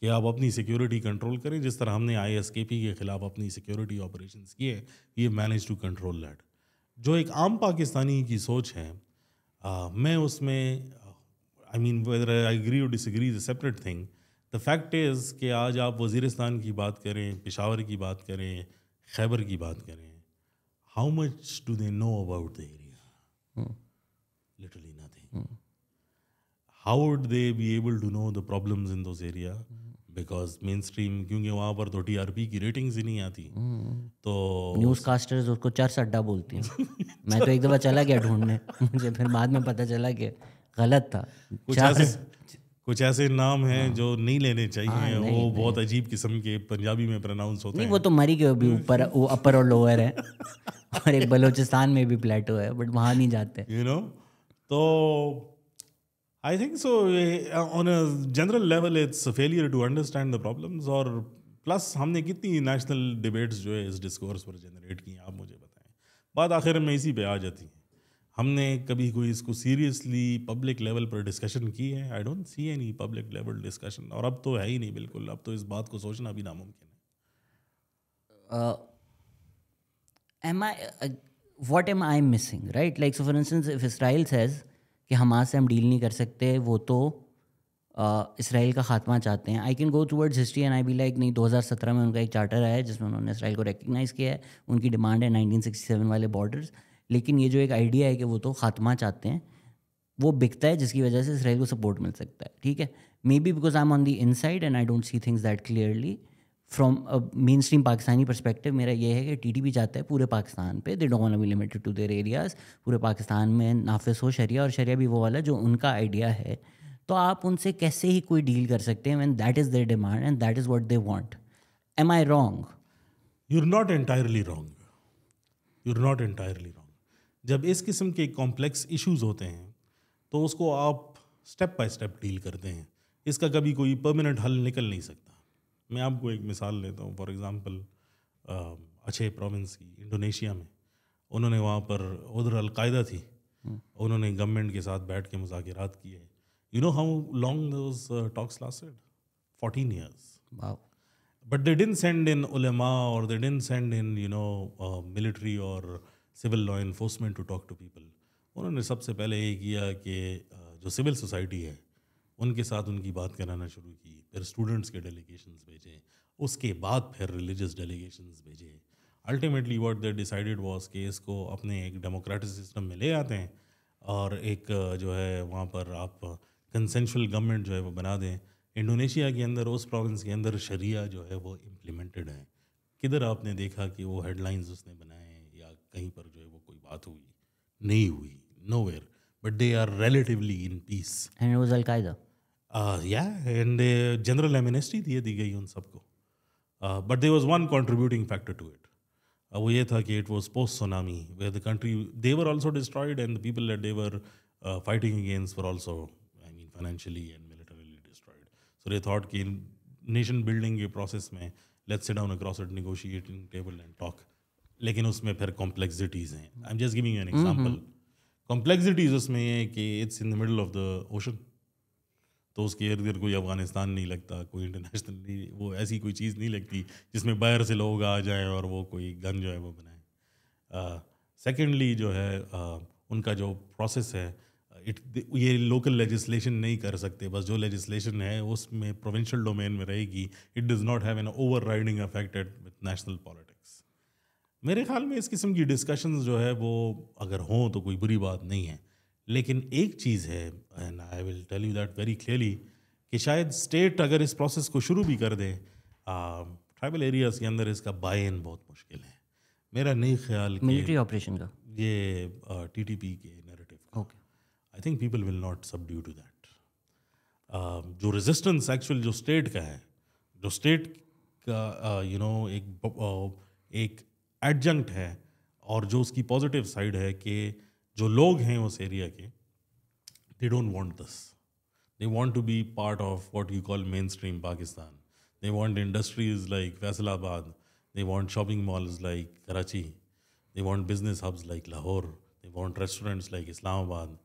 कि आप अपनी सिक्योरिटी कंट्रोल करें, जिस तरह हमने आई एस के पी के खिलाफ अपनी सिक्योरिटी ऑपरेशंस किए, ये मैनेज टू कंट्रोल दैट। जो एक आम पाकिस्तानी की सोच है, आ, मैं उसमें I mean whether I agree और disagree is a separate thing. The fact is कि आज आप वजीरिस्तान की बात करें, पेशावर की बात करें, खैबर की बात करें, how much do they know about the area? Literally nothing. Mm. How would they be able to know the problems in those area? Mm. Because mainstream, क्योंकि वहाँ पर तो टी आर पी की रेटिंग्स ही नहीं आती। mm. तो news casters उसको चर्च अड्डा बोलती हैं। मैं तो एक दफ़ा चला गया ढूंढने, मुझे फिर बाद में पता चला कि गलत था। कुछ ऐसे कुछ ऐसे नाम हैं जो नहीं लेने चाहिए। आ, नहीं, वो नहीं, बहुत नहीं। अजीब किस्म के पंजाबी में प्रोनाउंस होते हैं। नहीं, वो तो मरी के भी ऊपर वो अपर और लोअर है और एक बलूचिस्तान में भी प्लेटो है, बट वहाँ नहीं जाते, यू नो। तो I think so on a general level it's failure to understand the problems. और प्लस हमने कितनी नेशनल डिबेट्स जो है इस डिस्कोर्स पर जनरेट की, आप मुझे बताएं। बात आखिर में इसी पे आ जाती है, हमने कभी कोई इसको सीरियसली पब्लिक लेवल पर डिस्कशन की है? I don't see any public level discussion, और अब तो है ही नहीं बिल्कुल। अब तो इस बात को सोचना भी नामुमकिन है। Am I what am I missing, right? Like so for instance if Israel says कि हमास से हम डील नहीं कर सकते, वो तो इसराइल uh, का खात्मा चाहते हैं। I can go towards history and I be like नहीं, दो हज़ार सत्रह में उनका एक चार्टर आया है जिसमें उन्होंने इसराइल को रिकगनाइज़ किया है, उनकी डिमांड है नाइनटीन सिक्सटी सेवन वाले बॉर्डर्स। लेकिन ये जो एक आइडिया है कि वो तो खात्मा चाहते हैं, वो बिकता है, जिसकी वजह से इसराइल को सपोर्ट मिल सकता है। ठीक है, maybe because I am on the inside and I don't see things that clearly from a mainstream Pakistani perspective. मेरा ये है कि टी टी पी चाहता है पूरे पाकिस्तान पे, they don't want to be limited to their areas, पूरे पाकिस्तान में नाफिस हो शरिया, और शरिया भी वो वाला जो उनका आइडिया है। तो आप उनसे कैसे ही कोई डील कर सकते हैं when that is their demand and that is what they want? Am I wrong? You are not entirely wrong, you are not entirely wrong. जब इस किस्म के कॉम्प्लेक्स इशूज़ होते हैं तो उसको आप स्टेप बाय स्टेप डील करते हैं, इसका कभी कोई परमानेंट हल निकल नहीं सकता। मैं आपको एक मिसाल लेता हूँ। फॉर एग्ज़ाम्पल अच्छे प्रोविंस की, इंडोनेशिया में, उन्होंने वहाँ पर उधर अलकायदा थी, उन्होंने गवर्नमेंट के साथ बैठ के मुज़ाकिरात किए। You know how long those talks lasted? Fourteen years. But they didn't send in ulama, or they didn't send in, you know, uh, military or civil law enforcement to talk to people. उन्होंने सबसे पहले ये किया कि जो civil society है उनके साथ उनकी बात कराना शुरू की, फिर स्टूडेंट्स के डेलीगेशंस भेजे, उसके बाद फिर रिलीजियस डेलीगेशंस भेजे. Ultimately what they decided was कि इसको अपने एक डेमोक्रेटिक सिस्टम में ले आते हैं और एक जो है वहाँ पर आप कंसेंशुअल गवर्नमेंट जो है वो बना दें. इंडोनेशिया के अंदर उस प्रोविंस के अंदर शरिया जो है वो इम्प्लीमेंटेड है. किधर आपने देखा कि वो हेडलाइंस उसने बनाए या कहीं पर जो है वो कोई बात हुई नहीं हुई, nowhere, but they are relatively in peace. And it was Al Qaeda. Uh, yeah, and uh, general amnesty दिए दी गई उन सबको. Uh, but there was one contributing factor to it. Uh, वो ये था कि it was post tsunami, where the country they were also destroyed and the people that they were uh, fighting against were also, I mean, financially and militarily destroyed. So they thought कि nation building के process में let's sit down across a negotiating table and talk. लेकिन उसमें फिर complexities हैं. I am just giving you an example. Complexities उसमें ये कि it's in the middle of the ocean, तो उसके इर्द गिर्द कोई अफगानिस्तान नहीं लगता, कोई इंटरनेशनल वो ऐसी कोई चीज़ नहीं लगती जिसमें बाहर से लोग आ जाएं और वो कोई गन जो है वो बनाएं. सेकेंडली uh, जो है uh, उनका जो प्रोसेस है इट ये लोकल लेजिस्लेशन नहीं कर सकते, बस जो लेजिस्लेशन है उसमें प्रोविंशियल डोमेन में रहेगी. It does not have an overriding affect at national politics. मेरे ख्याल में इस किस्म की डिस्कशंस जो है वो अगर हों तो कोई बुरी बात नहीं है, लेकिन एक चीज़ है and I will tell you that very clearly कि शायद स्टेट अगर इस प्रोसेस को शुरू भी कर दे ट्राइबल एरियाज़ के अंदर इसका बाय इन बहुत मुश्किल है. मेरा नहीं ख्याल मिलिट्री ऑपरेशन का ये टीटीपी के narrative. Okay, I think people will not subdue to that. जो रेजिस्टेंस एक्चुअल जो स्टेट का है, जो स्टेट का यू नो एक एक एडजंक्ट है और जो उसकी पॉजिटिव साइड है कि जो लोग हैं उस एरिया के they don't want this. They want to be part of what you call mainstream Pakistan. They want industries like Faisalabad, they want shopping malls like Karachi, they want business hubs like Lahore, they want restaurants like Islamabad.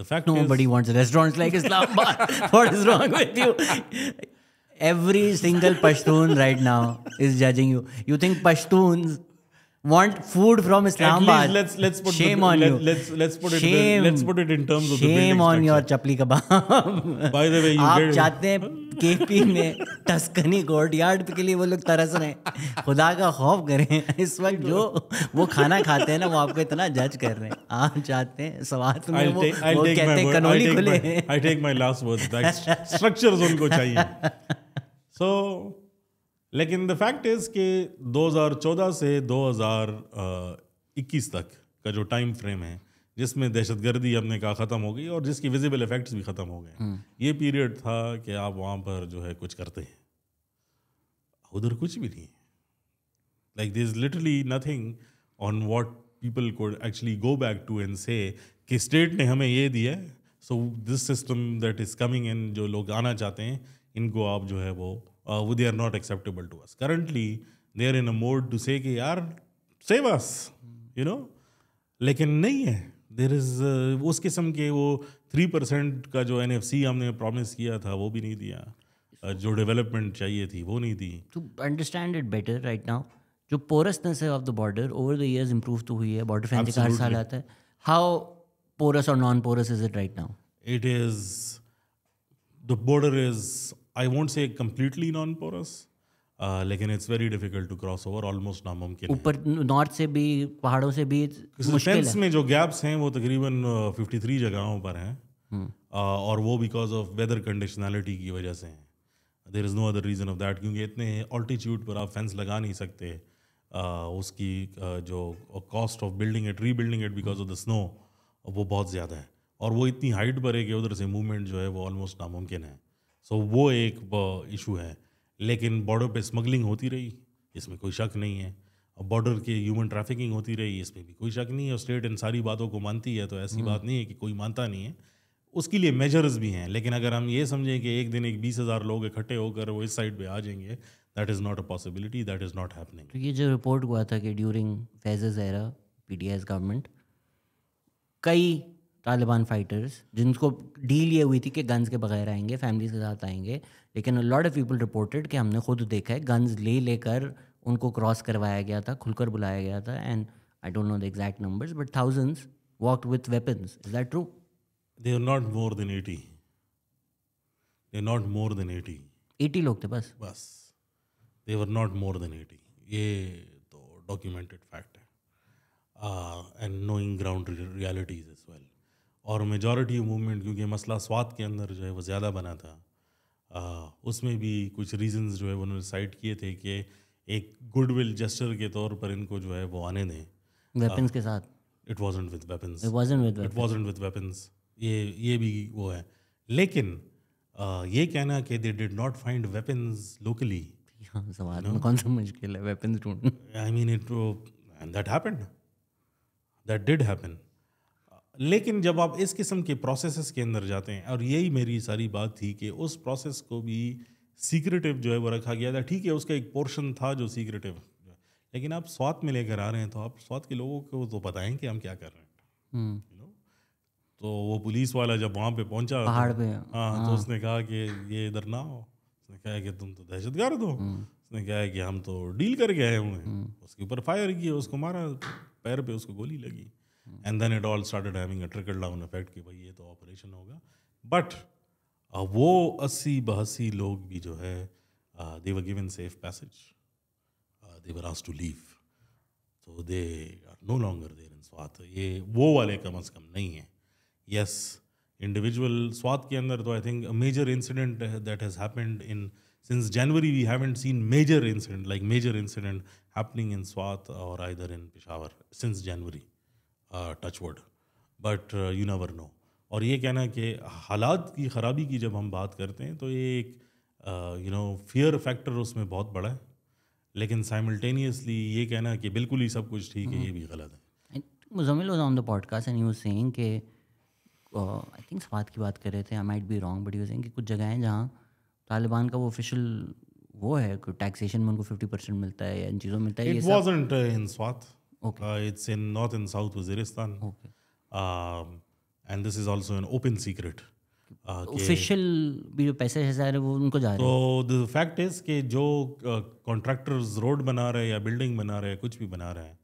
The fact nobody wants restaurants like Islamabad. What is wrong with you? Every single Pashtun right now is judging you. You think Pashtuns want food from Islamabad? Let's let's put shame the, on let, you. Let's let's put shame. it. In, let's put it in terms shame of the building on structure. your chapli kebab. By the way, you आप चाहते हैं KP में Tuscany courtyard के लिए वो लोग तरस रहे हैं. खुदा का खौफ करें. इस वक्त जो वो खाना खाते हैं ना वो आपको इतना जज कर रहे हैं. आप चाहते हैं सवात में वो वो कहते हैं कनोली खुले. I take my last words back. Structures उनको चाहिए. So. लेकिन द फैक्ट इज़ कि दो हज़ार चौदह से दो हज़ार इक्कीस तक का जो टाइम फ्रेम है जिसमें दहशतगर्दी हमने कहा ख़त्म हो गई और जिसकी विजिबल इफेक्ट्स भी ख़त्म हो गए, ये पीरियड था कि आप वहाँ पर जो है कुछ करते हैं. उधर कुछ भी नहीं. Like there is literally nothing on what people could actually go back to and say कि स्टेट ने हमें ये दिया, so this system that is coming in, जो लोग आना चाहते हैं इनको आप जो है वो Uh, they are not acceptable to us. Currently, they are in a mode to say कि यार save us, you know. लेकिन नहीं है. There is uh, उस किस्म के वो थ्री परसेंट का जो एन एफ सी हमने प्रॉमिस किया था वो भी नहीं दिया. uh, जो डेवलपमेंट चाहिए थी वो नहीं दी. To understand it better right now, जो पोरसनेस है of the border over the years improve तो हुई है. बॉर्डर फेंसिंग हर साल आता है. हाउ पोरस और non porous is it right now? It is the border is I won't say completely non-porous, uh, लेकिन it's very difficult to cross over, almost नामुमकिन है. ऊपर नॉर्थ से भी, पहाड़ों से भी मुश्किल है. में जो गैप्स हैं वो तकरीबन तिरेपन जगहों पर हैं, hmm. uh, और वो बिकॉज ऑफ वेदर कंडीशनैलिटी की वजह से हैं. There is no other reason of that, क्योंकि इतने ऑल्टीट्यूड पर आप फेंस लगा नहीं सकते. uh, उसकी uh, जो cost of building it, rebuilding it because of the snow, वो बहुत ज़्यादा है और वो इतनी हाइट पर है कि उधर से मूवमेंट जो है वो ऑलमोस्ट नामुमकिन है. सो so, वो एक इशू है. लेकिन बॉर्डर पे स्मगलिंग होती रही, इसमें कोई शक नहीं है. बॉर्डर के ह्यूमन ट्रैफिकिंग होती रही, इसमें भी कोई शक नहीं है. स्टेट इन सारी बातों को मानती है, तो ऐसी बात नहीं है कि कोई मानता नहीं है. उसके लिए मेजर्स भी हैं. लेकिन अगर हम ये समझें कि एक दिन एक बीस हज़ार लोग इकट्ठे होकर वो इस साइड पे आ जाएंगे, that is not a possibility, that is not happening. तो ये जो रिपोर्ट हुआ था कि during Faiz era P T I government कई तालिबान फाइटर्स जिनको डील ये हुई थी कि गन्स के बगैर आएंगे, फैमिलीज के साथ आएंगे, लेकिन लॉट ऑफ पीपल रिपोर्टेड कि हमने खुद देखा है गन्स ले लेकर उनको क्रॉस करवाया गया था, खुलकर बुलाया गया था, and I don't know the exact numbers but thousands walked with weapons. Is that true? They are not more than eighty. They are not more than eighty. Eighty लोग थे बस. बस they were not more than eighty. ये तो documented fact है and knowing ground realities as well. और majority movement क्योंकि मसला स्वात के अंदर जो है वो ज़्यादा बना था, आ, उसमें भी कुछ रीजंस जो है उन्होंने साइड किए थे कि एक गुडविल जेस्चर के तौर पर इनको जो है वो आने दें वेपन्स के साथ. It wasn't with weapons. It wasn't with weapons. ये ये भी वो है. लेकिन आ, ये कहना कि they did not find weapons locally, सवाल में कौन सा मुश्किल है वेपन्स ढूंढना. I mean it that happened, that did happen. लेकिन जब आप इस किस्म के प्रोसेसेस के अंदर जाते हैं, और यही मेरी सारी बात थी कि उस प्रोसेस को भी सीक्रेटिव जो है वो रखा गया था. ठीक है, उसका एक पोर्शन था जो सीक्रेटिव, लेकिन आप स्वात में लेकर आ रहे हैं तो आप स्वात के लोगों को तो बताएं कि हम क्या कर रहे हैं. hmm. you know? तो वो पुलिस वाला जब वहाँ पे पहुँचा पहाड़ पे, हाँ, तो उसने कहा कि ये इधर ना हो. उसने कहा कि तुम तो दहशतगर्द हो. hmm. उसने कहा कि हम तो डील करके आए हुए हैं. hmm. उसके ऊपर फायर किया, उसको मारा, पैर पर उसको गोली लगी. And then it all started having a trickle down effect कि भाई ये तो ऑपरेशन होगा. बट वो अस्सी बहसी लोग भी जो है they were given safe passage, uh, they were asked to leave, so they are no longer there in Swat. ये वो वाले कम अज़ कम नहीं है. yes, individual स्वात के अंदर तो I think major incident that has happened in since January we haven't seen major incident like major incident happening in Swat और either in Peshawar since January, touch word, but you never know. और ये कहना कि हालात की ख़राबी की जब हम बात करते हैं तो ये एक यू नो फियर फैक्टर उसमें बहुत बड़ा है, लेकिन साइमल्टेनियसली ये कहना कि बिल्कुल ही सब कुछ ठीक है, ये भी गलत है. Muzammil was on the podcast and he was saying कि आई थिंक स्वात की बात कर रहे थे, I might be wrong, but he was saying कि कुछ जगह हैं जहाँ तालिबान का वो ऑफिशियल वो है टैक्सेशन में उनको फिफ्टी परसेंट मिलता है या इन चीज़ों मिलता है. It wasn't in Swat. Okay. Uh, it's in north and south Waziristan. Okay. Um, and this is also an open secret. Uh, Official भी जो पैसे है वो उनको जा रहे हैं. So the fact is कि जो contractors uh, road बना रहे हैं या building बना रहे हैं, कुछ भी बना रहे हैं,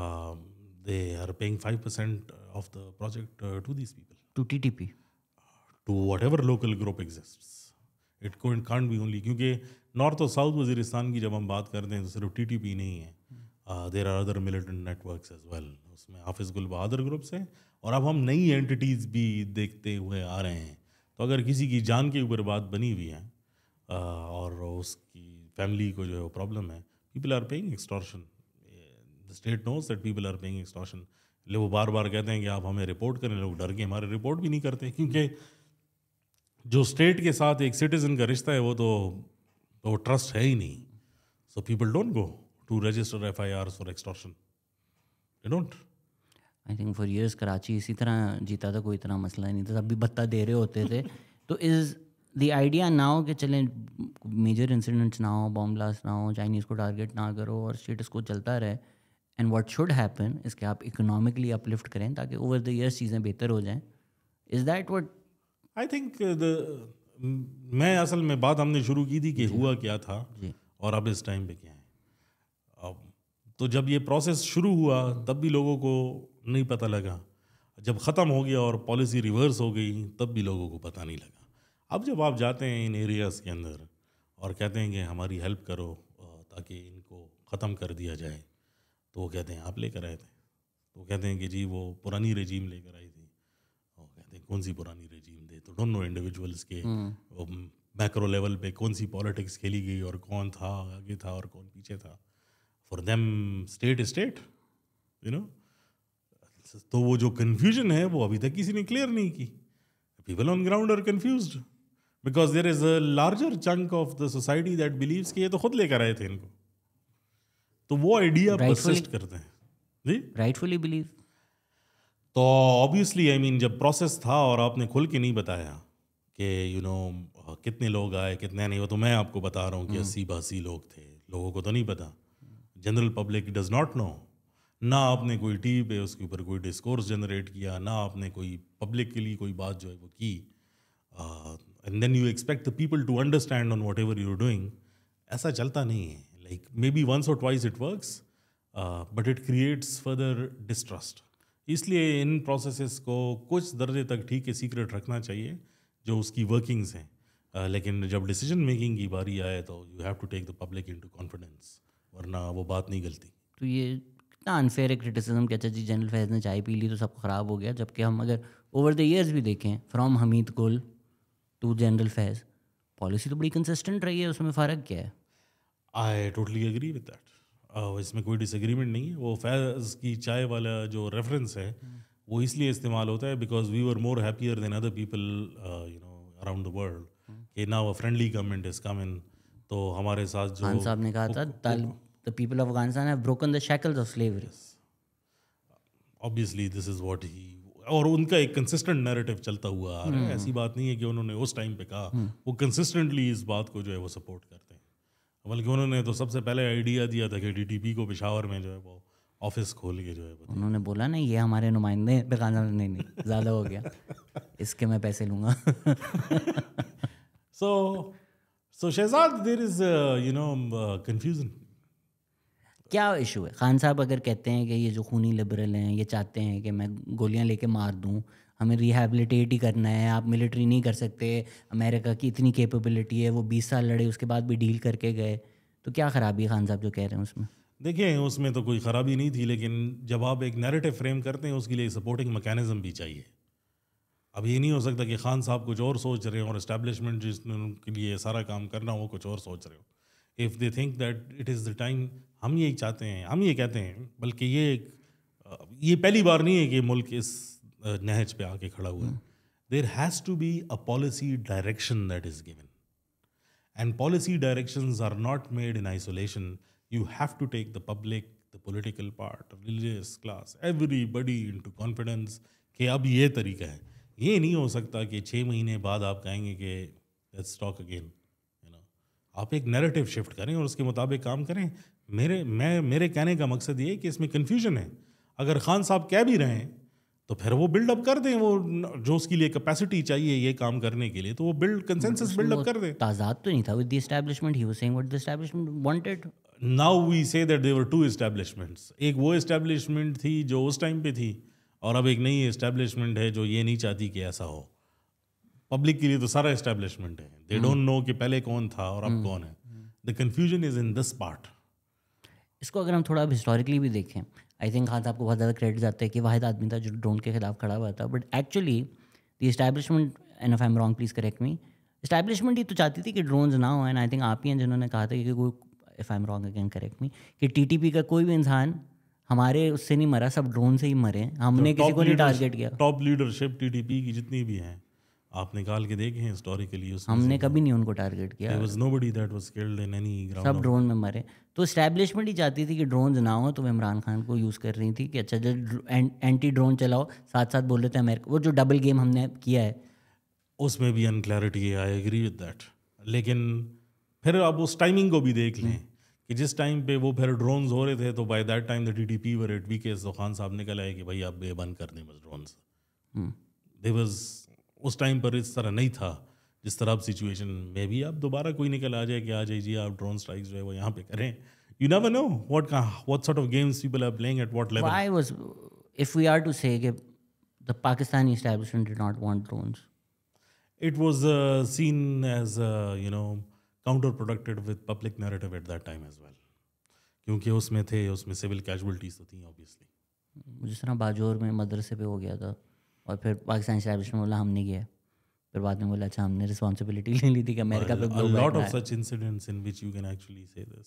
uh, they are paying five percent of the project uh, to these people. To T T P. Uh, to whatever local group exists. It can't, can't be only क्योंकि north और south Waziristan की जब हम बात करते हैं तो सिर्फ T T P नहीं है. Uh, there are other militant networks as well. उसमें हाफिज़ गुल बहादुर ग्रुप्स हैं और अब हम नई एंटिटीज़ भी देखते हुए आ रहे हैं. तो अगर किसी की जान के ऊपर बात बनी हुई है uh, और उसकी फैमिली को जो है वो प्रॉब्लम है, people are paying extortion. The state knows that people are paying extortion. ले वो बार बार कहते हैं कि आप हमें रिपोर्ट करें, लोग डर के हमारे रिपोर्ट भी नहीं करते, क्योंकि जो स्टेट के साथ एक सिटीज़न का रिश्ता है वो तो वो ट्रस्ट है ही नहीं. So people don't go to register F I Rs for extortion. They don't. I think for years Karachi इसी तरह जीता था, कोई इतना मसला नहीं था, सब भी बत्ता दे रहे होते थे. तो is the idea now कि चलें major incidents ना हो, bomb blast ना हो, Chinese को target ना करो और status को चलता रहे. And what should happen is कि आप economically uplift करें ताकि over the years चीज़ें बेहतर हो जाएं. Is that what? I think the मैं असल में बात हमने शुरू की थी कि हुआ क्या था और अब इस time पे क्या. तो जब ये प्रोसेस शुरू हुआ तब भी लोगों को नहीं पता लगा, जब ख़त्म हो गया और पॉलिसी रिवर्स हो गई तब भी लोगों को पता नहीं लगा. अब जब आप जाते हैं इन एरियाज़ के अंदर और कहते हैं कि हमारी हेल्प करो ताकि इनको ख़त्म कर दिया जाए, तो वो कहते हैं आप लेकर आए थे. तो कहते हैं कि जी वो पुरानी रेजीम लेकर आई थी. वो कहते हैं कौन सी पुरानी रेजीम दे, तो डोंट नो इंडिविजुअल्स के मैक्रो लेवल पर कौन सी पॉलिटिक्स खेली गई और कौन था आगे था और कौन पीछे था. For them, state is state, you know. तो वो जो confusion है वो अभी तक किसी ने clear नहीं की. People on ground are confused because there is a larger chunk of the society that believes कि ये तो खुद लेकर आए थे इनको. तो वो idea persist करते हैं. जी? Rightfully believe. तो obviously, I mean, जब process था और आपने खुल के नहीं बताया कि you know कितने लोग आए कितने नहीं, वो तो मैं आपको बता रहा हूँ कि अस्सी बासी लोग थे, लोगों को तो नहीं पता. General public does not know. ना आपने कोई टीवी पे उसके ऊपर कोई डिस्कोर्स जनरेट किया, ना आपने कोई पब्लिक के लिए कोई बात जो है वो की, and then you expect the people to understand on whatever you are doing, ऐसा चलता नहीं है। लाइक मे बी वंस और twice it works, but it creates further distrust. इसलिए इन प्रोसेसेस को कुछ दर्जे तक ठीक है सीक्रेट रखना चाहिए जो उसकी वर्किंग्स हैं, uh, लेकिन जब डिसीजन मेकिंग की बारी आए तो you have to take the public into confidence, वरना वो बात नहीं गलती। तो ये कितना अनफेयर है क्रिटिसिज्म कि अच्छा जी जनरल फैज ने चाय पी ली तो सब ख़राब हो गया, जबकि हम अगर ओवर द ईयर्स भी देखें फ्रॉम हमीद गुल टू जनरल फैज, पॉलिसी तो बड़ी कंसिस्टेंट रही है, उसमें फ़र्क क्या है? I totally agree with that, इसमें कोई डिसएग्रीमेंट नहीं है। वो फैज़ की चाय वाला जो रेफरेंस है वो इसलिए इस्तेमाल होता है because we were more happier than other people you know around the world, कि now a friendly government is come in, तो हमारे साथ जो खान साहब ने कहा था the people of Afghanistan have broken the shackles of slavery, obviously this is what he, और उनका एक कंसिस्टेंट नैरेटिव चलता हुआ आ रहा है। ऐसी बात नहीं है कि उन्होंने उस टाइम पे कहा, वो कंसिस्टेंटली इस बात को जो है वो सपोर्ट करते हैं, बल्कि उन्होंने तो सबसे पहले आइडिया दिया था कि डीटीपी को पेशावर में जो है वो ऑफिस खोल के जो है उन्होंने बोला ना ये हमारे नुमाइंदे बेखाना नहीं नहीं ज़्यादा हो गया इसके मैं पैसे लूँगा। So so Shahzad there is you know confusion, क्या इशू है? खान साहब अगर कहते हैं कि ये जो खूनी लिबरल हैं ये चाहते हैं कि मैं गोलियाँ लेके मार दूँ, हमें रिहेबिलिटेट ही करना है, आप मिलिट्री नहीं कर सकते, अमेरिका की इतनी कैपेबिलिटी है, वो बीस साल लड़े उसके बाद भी डील करके गए, तो क्या ख़राबी है खान साहब जो कह रहे हैं उसमें? देखिए उसमें तो कोई ख़राबी नहीं थी, लेकिन जब आप एक नैरेटिव फ्रेम करते हैं उसके लिए सपोर्टिंग मैकेनिज़्म भी चाहिए। अब ये नहीं हो सकता कि खान साहब कुछ और सोच रहे हो और इस्टेब्लिशमेंट जिसने उनके लिए सारा काम करना हो कुछ और सोच रहे हो। If they think that it is the time, हम ये चाहते हैं, हम ये कहते हैं, बल्कि ये ये पहली बार नहीं है कि मुल्क इस नहज पे आके खड़ा हुआ है। There has to be a policy direction that is given, and policy directions are not made in isolation, you have to take the public, the political part, religious class, everybody into confidence कि अब ये तरीका है। ये नहीं हो सकता कि छः महीने बाद आप कहेंगे कि let's talk again, you know. आप एक नैरेटिव शिफ्ट करें और उसके मुताबिक काम करें। मेरे मैं मेरे कहने का मकसद ये है कि इसमें कन्फ्यूजन है। अगर खान साहब कह भी रहे हैं तो फिर वो बिल्डअप कर दें, वो जो उसके लिए कैपेसिटी चाहिए ये काम करने के लिए, तो वो बिल्ड कंसेंसस बिल्डअप कर दें। ताज़ाद तो नहीं था with the establishment, he was saying what the establishment wanted. Now we say that there were two establishments, एक वो एस्टैब्लिशमेंट थी जो उस टाइम पे थी, और अब एक नई एस्टैब्लिशमेंट है जो ये नहीं चाहती कि ऐसा हो। पब्लिक के लिए तो सारा एस्टैब्लिशमेंट है, दे डोंट नो कि पहले कौन था और अब कौन है। The confusion is in this part. इसको अगर हम थोड़ा अब हिस्टोरिकली भी देखें, आई थिंक खान साहब को बहुत ज़्यादा क्रेडिट जाता है कि वाहिद आदमी था जो ड्रोन के खिलाफ खड़ा हुआ था, but actually the establishment, and if I am wrong please correct me, establishment ही तो चाहती थी कि ड्रोन्स ना हो। एंड आई थिंक आप ही हैं जिन्होंने कहा था कि कोई, if I am wrong again correct me, कि टीटीपी का कोई भी इंसान हमारे उससे नहीं मरा, सब ड्रोन से ही मरे, हमने तो किसी को नहीं टारगेट किया। टॉप लीडरशिप टीटीपी की जितनी भी हैं आप निकाल के देखें हिस्टोरिकली, हमने कभी नहीं उनको टारगेट किया, there was nobody that was killed in any ground, सब ड्रोन में मरे। तो एस्टैब्लिशमेंट ही चाहती थी कि ड्रोन्स ना हो, तो वह इमरान खान को यूज़ कर रही थी कि अच्छा जब एं, एंटी ड्रोन चलाओ, साथ साथ बोल रहे थे अमेरिका, वो जो डबल गेम हमने किया है उसमें भी अनक्लैरिटी है। आई एग्री विद दैट, लेकिन फिर आप उस टाइमिंग को भी देख लें कि जिस टाइम पे वो फिर ड्रोन्स हो रहे थे, तो by that time the TTP were at weakest, तो खान साहब निकल आए कि भाई आप ये बंद कर दें बस ड्रोन्स। दे वाज उस टाइम पर इस तरह नहीं था जिस तरह अब सिचुएशन में भी, अब दोबारा कोई निकल आ जाए कि आ जाइए जी आप ड्रोन स्ट्राइक्स जो है वो यहाँ पे करें। You never know what what sort of games people are playing at what level. Why was, if we are to say कि the Pakistani establishment did not want drones, it was seen as you know counter productive with public narrative at that time as well, क्योंकि उसमें थे उसमें civil casualties तो थी obviously. जिस तरह बाजौर में मदरसे पे हो गया था और फिर पाकिस्तान एस्टैब्लिशमेंट बोला हमने किया, फिर बाद में बोला अच्छा हमने रिस्पांसिबिलिटी ले ली थी कि अमेरिका पे global lot of such incidents in which you can actually say this.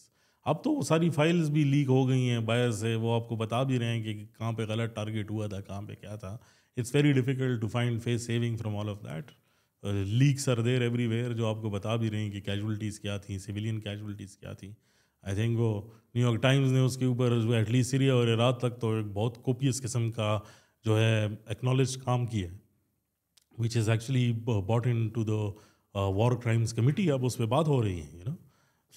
अब तो सारी फाइल्स भी लीक हो गई हैं, बायर से वो आपको बता भी रहे हैं कि कहाँ पे गलत टारगेट हुआ था, कहाँ पे क्या था। It's very difficult to find face saving from all of that. Leaks are there everywhere जो आपको बता भी रहे हैं कि कैजुअलिटीज़ क्या थी, सिविलियन कैजुअलिटीज़ क्या थी। आई थिंक वो न्यूयॉर्क टाइम्स ने उसके ऊपर एटलीस्ट सीरिया और इराक तक तो एक बहुत कोपियस किस्म का जो है एक्नॉलेज काम किया, which is actually bought in to the war crimes committee. अब उस पर बात हो रही है, you know,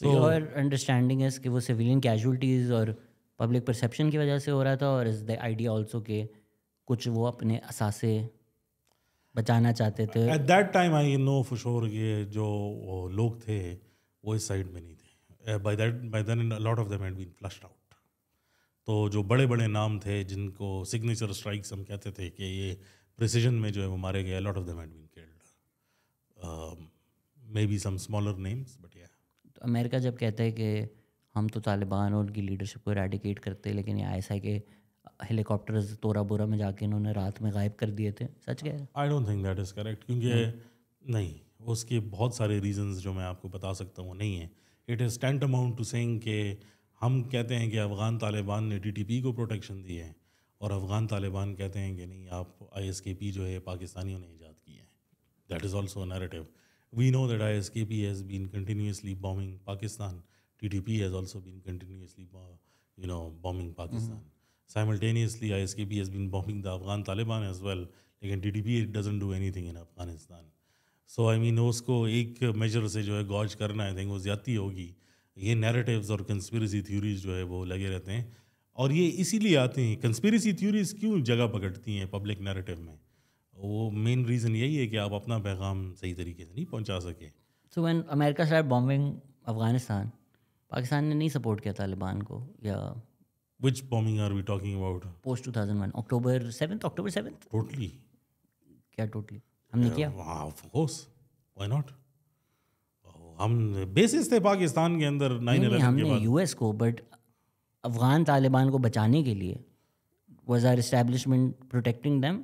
so your understanding है कि वो सिविलियन कैजुअलिटीज़ और पब्लिक परसेप्शन की वजह से हो रहा था, और इज़ द आइडिया ऑल्सो के कुछ वो अपने असासे बचाना चाहते थे। At that time I know for sure ये जो लोग थे वो इस साइड में नहीं थे। By that by then lot of them had been flushed out. तो जो बड़े बड़े नाम थे जिनको सिग्नेचर स्ट्राइक्स हम कहते थे कि ये प्रिसीजन में जो है वो मारे गए, lot of them had been killed, maybe some smaller names but yeah. America जब कहता है कि हम तो तालिबान और उनकी लीडरशिप को एराडिकेट करते हैं, लेकिन आई एस आई के हेलीकॉप्टर्स तोरा बोरा में जाके इन्होंने रात में गायब कर दिए थे, सच क्या? I don't think that is correct, क्योंकि नहीं, उसके बहुत सारे रीजंस जो मैं आपको बता सकता हूँ नहीं है। It is tantamount to saying के हम कहते हैं कि अफ़गान तालिबान ने डी टी पी को प्रोटेक्शन दी है और अफ़गान तालिबान कहते हैं कि नहीं, आप आई एस के पी जो है पाकिस्तानियों ने ईजाद की है। That is also narrative. We know that I S K P has been continuously bombing Pakistan, T T P has also been continuously you know bombing Pakistan. Simultaneously, I S K P has been bombing the Afghan Taliban as well. Again, T T P doesn't do anything in Afghanistan. So I mean, उसको एक measure से जो है gauge करना, I think वो ज़्यादती होगी। ये narratives और conspiracy theories जो है वो लगे रहते हैं, और ये इसीलिए आते हैं। Conspiracy theories क्यों जगह पकड़ती हैं public narrative में? वो main reason यही है कि आप अपना पैगाम सही तरीके से नहीं पहुंचा सके। So when America started bombing Afghanistan, Pakistan ने नहीं support किया तालिबान को, या Which bombing are we talking about? Post two thousand one, October seventh, October seventh. Totally. क्या totally? हमने yeah, किया? Wow, of course. Why not? हम basis थे पाकिस्तान के अंदर nine eleven के बाद। हमने U S को, but अफगान तालिबान को बचाने के लिए was our establishment protecting them?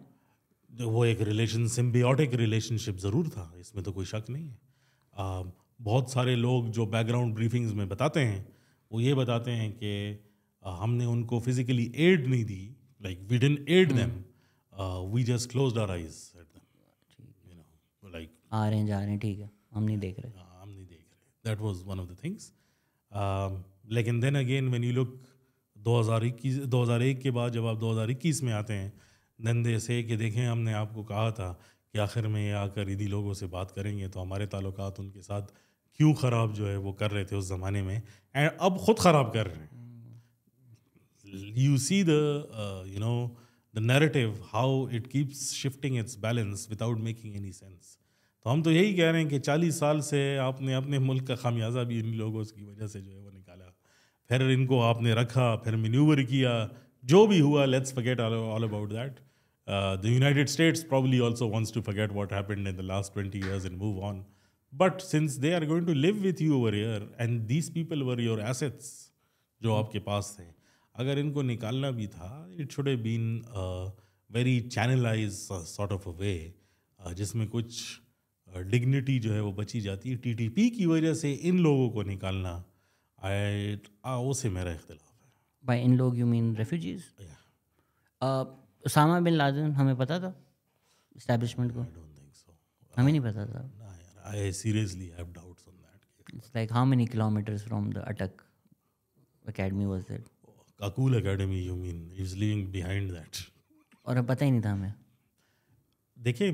वो एक relation, symbiotic relationship ज़रूर था, इसमें तो कोई शक नहीं है। uh, बहुत सारे लोग जो background briefings में बताते हैं वो ये बताते हैं कि हमने उनको फिजिकली एड नहीं दी, like we didn't aid them, we just closed our eyes at them, you know, like आ रहे हैं जा रहे हैं, ठीक है, हम नहीं देख रहे, हम नहीं देख रहे। That was one of the things. लेकिन then again when you look दो हज़ार इक्कीस दो हज़ार एक के बाद जब आप दो हज़ार इक्कीस में आते हैं, देन दे से कि देखें हमने आपको कहा था कि आखिर में ये आकर इदी लोगों से बात करेंगे, तो हमारे ताल्लुकात उनके साथ क्यों ख़राब जो है वो कर रहे थे उस ज़माने में, एंड अब ख़ुद ख़राब कर रहे हैं। You see the uh, you know the narrative how it keeps shifting its balance without making any sense. तो हम तो यही कह रहे हैं कि चालीस साल से आपने अपने मुल्क का खामियाजा भी इन लोगों की वजह से जो है वो निकाला, फिर इनको आपने रखा, फिर मैन्यूवर किया, जो भी हुआ, let's forget all, all about that. Uh, the United States probably also wants to forget what happened in the last twenty years and move on. But since they are going to live with you over here and these people were your assets जो आपके पास थे, अगर इनको निकालना भी था, it should have been very channelize sort of a way जिसमें कुछ डिग्निटी uh, जो है वो बची जाती है। टीटीपी की वजह से इन लोगों को निकालना, आई उससे मेरा इख्तिलाफ है। बाय इन लोग you mean refugees? Osama bin Laden हमें पता था एस्टैब्लिशमेंट को? I don't think so. हमें नहीं पता था। ना यार, I seriously have doubts on that. It's like how many kilometres from the Attock academy was that? Kakul Academy, you mean, is leaving behind that. और अब पता ही नहीं था हमें। देखिए,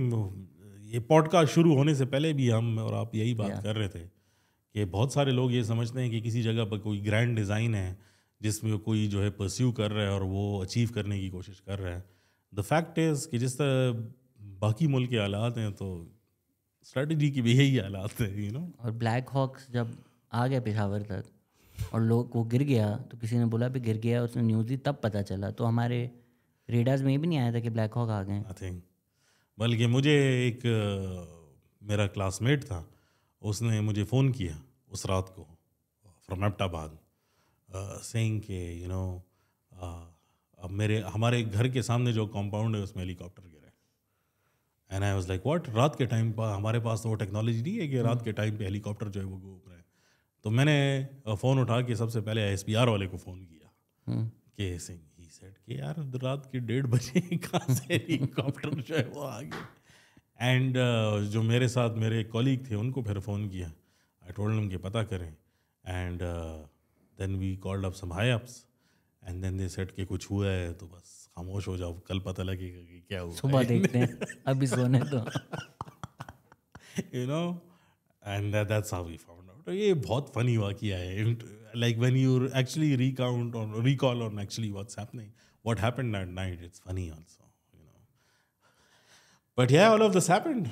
ये पॉडकास्ट शुरू होने से पहले भी हम और आप यही बात कर रहे थे कि बहुत सारे लोग ये समझते हैं कि किसी जगह पर कोई ग्रैंड डिज़ाइन है जिसमें कोई जो है परस्यू कर रहा है और वो अचीव करने की कोशिश कर रहा है। द फैक्ट इज़ कि जिस तरह बाकी मुल्क के हालात हैं, तो स्ट्रेटजी की भी यही हालात है, यू नो। और ब्लैक हॉक्स जब आ गया पेशावर तक और लोग वो गिर गया, तो किसी ने बोला भी गिर गया, उसने न्यूज़ दी, तब पता चला। तो हमारे रेडार्स में भी नहीं आया था कि ब्लैक हॉक आ गए। आई थिंक बल्कि मुझे एक मेरा क्लासमेट था, उसने मुझे फ़ोन किया उस रात को फ्रॉम एबटाबाद, सेइंग के यू नो अब मेरे हमारे घर के सामने जो कॉम्पाउंड है उसमें हेलीकॉप्टर गिरा है। And I was like what? रात के टाइम पर हमारे पास तो वो टेक्नोलॉजी नहीं है कि रात के टाइम पर हेलीकॉप्टर जो है वो घूम रहा है। तो मैंने फ़ोन उठा के सबसे पहले आई एस पी आर वाले को फ़ोन किया के सिंह ही सेट कि यार रात के डेढ़ बजे कहाँ से हेलीकॉप्टर जो है वो आ गया। एंड uh, जो मेरे साथ मेरे कॉलीग थे उनको फिर फ़ोन किया, आई टोल्ड हिम कि पता करें। And then we called up some high ups and then they said के कुछ हुआ है तो बस खामोश हो जाओ, कल पता लगेगा कि क्या हुआ, सुबह देखते हैं, अभी सोने दो, you know. And that's how we found. तो ये बहुत फ़नी वाक़िया है। like when you actually recount or recall on actually what's happening, what happened that night, it's funny also, you know. But yeah, all of this happened.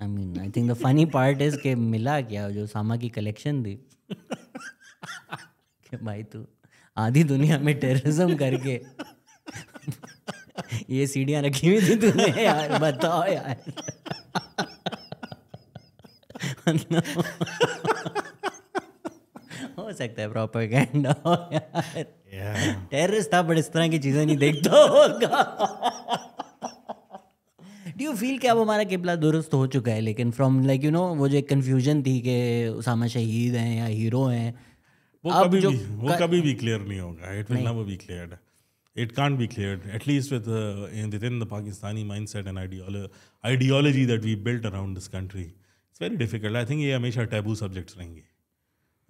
I mean, I think the funny part is कि मिला क्या जो सामा की collection थी कि भाई तू आधी दुनिया में terrorism करके ये सीढ़ियाँ रखी हुई थी तूने यार, बताओ यार हो सकता है प्रोपेगेंडा हो यार, टेररिस्ट था बट इस तरह की चीजें नहीं देखता होगा। डू यू फील कि अब हमारा किबला दुरुस्त हो चुका है, लेकिन फ्रॉम लाइक यू नो वो जो कन्फ्यूजन थी कि उसामा शहीद हैं या हीरो हैं, वो कभी भी वो कभी भी क्लियर नहीं होगा। It will never be cleared, it can't be cleared, at least with uh, in, within the Pakistani mindset and ideolo- ideology that we built around this country. It's very difficult. I think ये हमेशा taboo subjects रहेंगे,